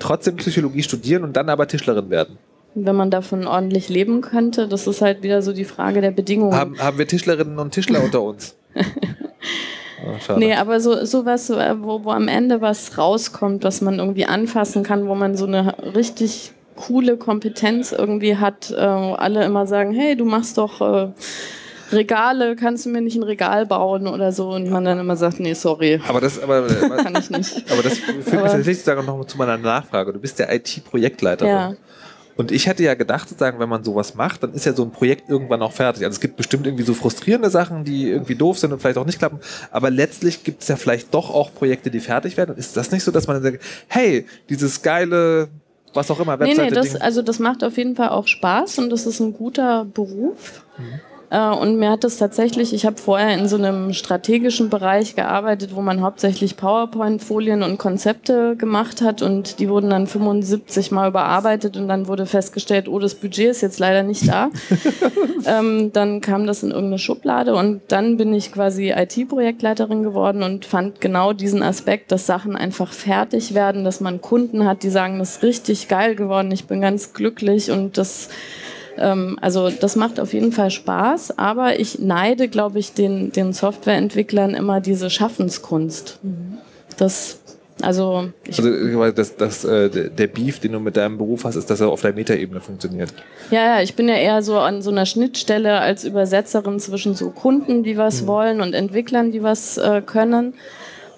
trotzdem Psychologie studieren und dann aber Tischlerin werden? Wenn man davon ordentlich leben könnte, das ist halt wieder so die Frage der Bedingungen. Haben, haben wir Tischlerinnen und Tischler unter uns? Oh, nee, aber so, so was, wo, wo am Ende was rauskommt, was man irgendwie anfassen kann, wo man so eine richtig coole Kompetenz irgendwie hat, äh, wo alle immer sagen, hey, du machst doch äh, Regale, kannst du mir nicht ein Regal bauen oder so, und man dann immer sagt, nee, sorry. Aber das aber, aber, kann ich nicht. Aber das führt mich tatsächlich sozusagen noch zu meiner Nachfrage. Du bist der I T-Projektleiterin. Ja. Und ich hatte ja gedacht, sozusagen, wenn man sowas macht, dann ist ja so ein Projekt irgendwann auch fertig. Also es gibt bestimmt irgendwie so frustrierende Sachen, die irgendwie doof sind und vielleicht auch nicht klappen. Aber letztlich gibt es ja vielleicht doch auch Projekte, die fertig werden. Und ist das nicht so, dass man dann sagt, hey, dieses geile, was auch immer, Webseite-Ding. Nee, nee, das, also das macht auf jeden Fall auch Spaß und das ist ein guter Beruf. Mhm. Und mir hat das tatsächlich, ich habe vorher in so einem strategischen Bereich gearbeitet, wo man hauptsächlich PowerPoint-Folien und Konzepte gemacht hat, und die wurden dann fünfundsiebzig Mal überarbeitet und dann wurde festgestellt, oh, das Budget ist jetzt leider nicht da. ähm, dann kam das in irgendeine Schublade und dann bin ich quasi I T-Projektleiterin geworden und fand genau diesen Aspekt, dass Sachen einfach fertig werden, dass man Kunden hat, die sagen, das ist richtig geil geworden, ich bin ganz glücklich, und das... Also das macht auf jeden Fall Spaß, aber ich neide, glaube ich, den, den Softwareentwicklern immer diese Schaffenskunst. Mhm. Das, also ich also das, das, der Beef, den du mit deinem Beruf hast, ist, dass er auf der Metaebene funktioniert. Ja, ja, ich bin ja eher so an so einer Schnittstelle als Übersetzerin zwischen so Kunden, die was mhm. wollen, und Entwicklern, die was äh, können.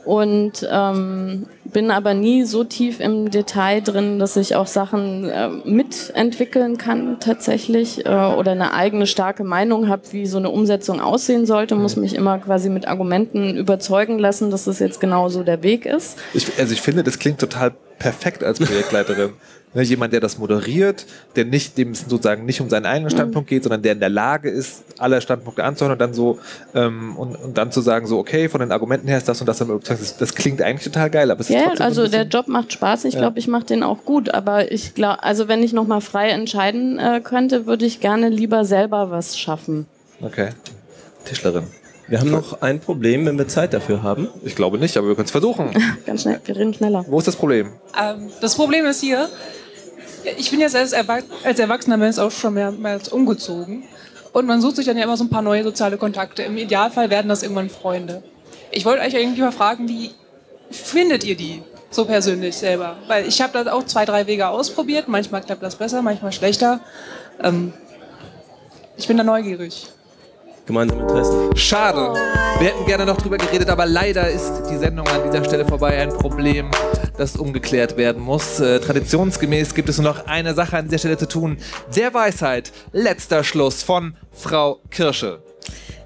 Und ähm, bin aber nie so tief im Detail drin, dass ich auch Sachen äh, mitentwickeln kann tatsächlich, äh, oder eine eigene starke Meinung habe, wie so eine Umsetzung aussehen sollte. Muss mich immer quasi mit Argumenten überzeugen lassen, dass das jetzt genau so der Weg ist. Ich, also ich finde, das klingt total perfekt als Projektleiterin. Jemand, der das moderiert, der nicht, dem es sozusagen nicht um seinen eigenen Standpunkt geht, sondern der in der Lage ist, alle Standpunkte anzuhören und dann so ähm, und, und dann zu sagen, so okay, von den Argumenten her ist das und das. Das, das klingt eigentlich total geil, aber es ist ja trotzdem also der Job macht Spaß. Ich ja. glaube, ich mache den auch gut, aber ich glaube, also wenn ich noch mal frei entscheiden äh, könnte, würde ich gerne lieber selber was schaffen. Okay, Tischlerin. Wir haben noch ein Problem, wenn wir Zeit dafür haben. Ich glaube nicht, aber wir können es versuchen. Ganz schnell, wir reden schneller. Wo ist das Problem? Ähm, das Problem ist hier. Ich bin jetzt als, Erwach als erwachsener Mensch auch schon mehrmals umgezogen. Und man sucht sich dann ja immer so ein paar neue soziale Kontakte. Im Idealfall werden das irgendwann Freunde. Ich wollte euch irgendwie mal fragen, wie findet ihr die so persönlich selber? Weil ich habe da auch zwei, drei Wege ausprobiert. Manchmal klappt das besser, manchmal schlechter. Ähm, ich bin da neugierig. Gemeinsame Interessen. Schade. Wir hätten gerne noch drüber geredet, aber leider ist die Sendung an dieser Stelle vorbei. Ein Problem, das umgeklärt werden muss. Äh, traditionsgemäß gibt es nur noch eine Sache an dieser Stelle zu tun. Der Weisheit, letzter Schluss von Frau Kirsche.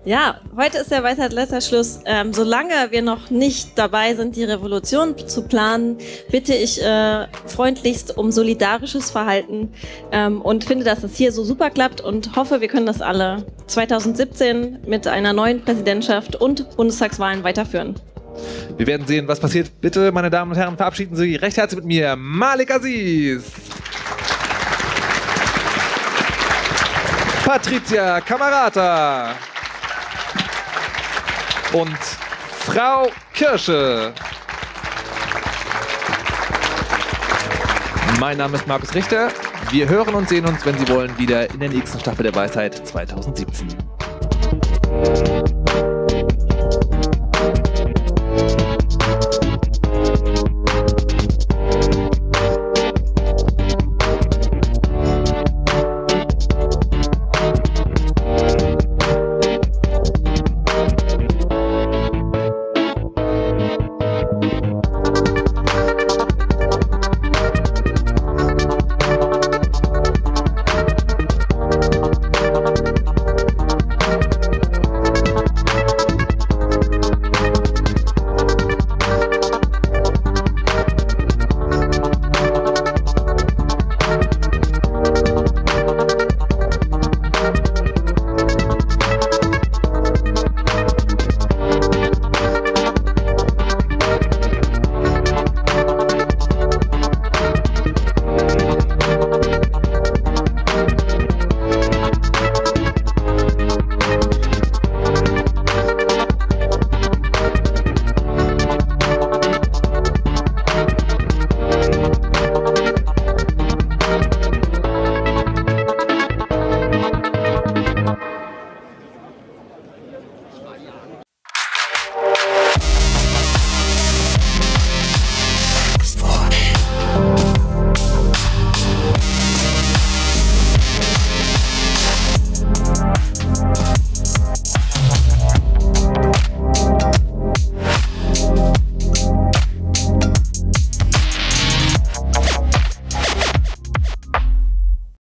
Ja, heute ist der Weisheit letzter Schluss. Ähm, solange wir noch nicht dabei sind, die Revolution zu planen, bitte ich äh, freundlichst um solidarisches Verhalten ähm, und finde, dass das hier so super klappt und hoffe, wir können das alle zweitausendsiebzehn mit einer neuen Präsidentschaft und Bundestagswahlen weiterführen. Wir werden sehen, was passiert. Bitte, meine Damen und Herren, verabschieden Sie recht herzlich mit mir, Malik Aziz. Patricia Cammarata. Und Frau Kirsche. Mein Name ist Markus Richter. Wir hören und sehen uns, wenn Sie wollen, wieder in der nächsten Staffel der Weisheit zweitausendsiebzehn.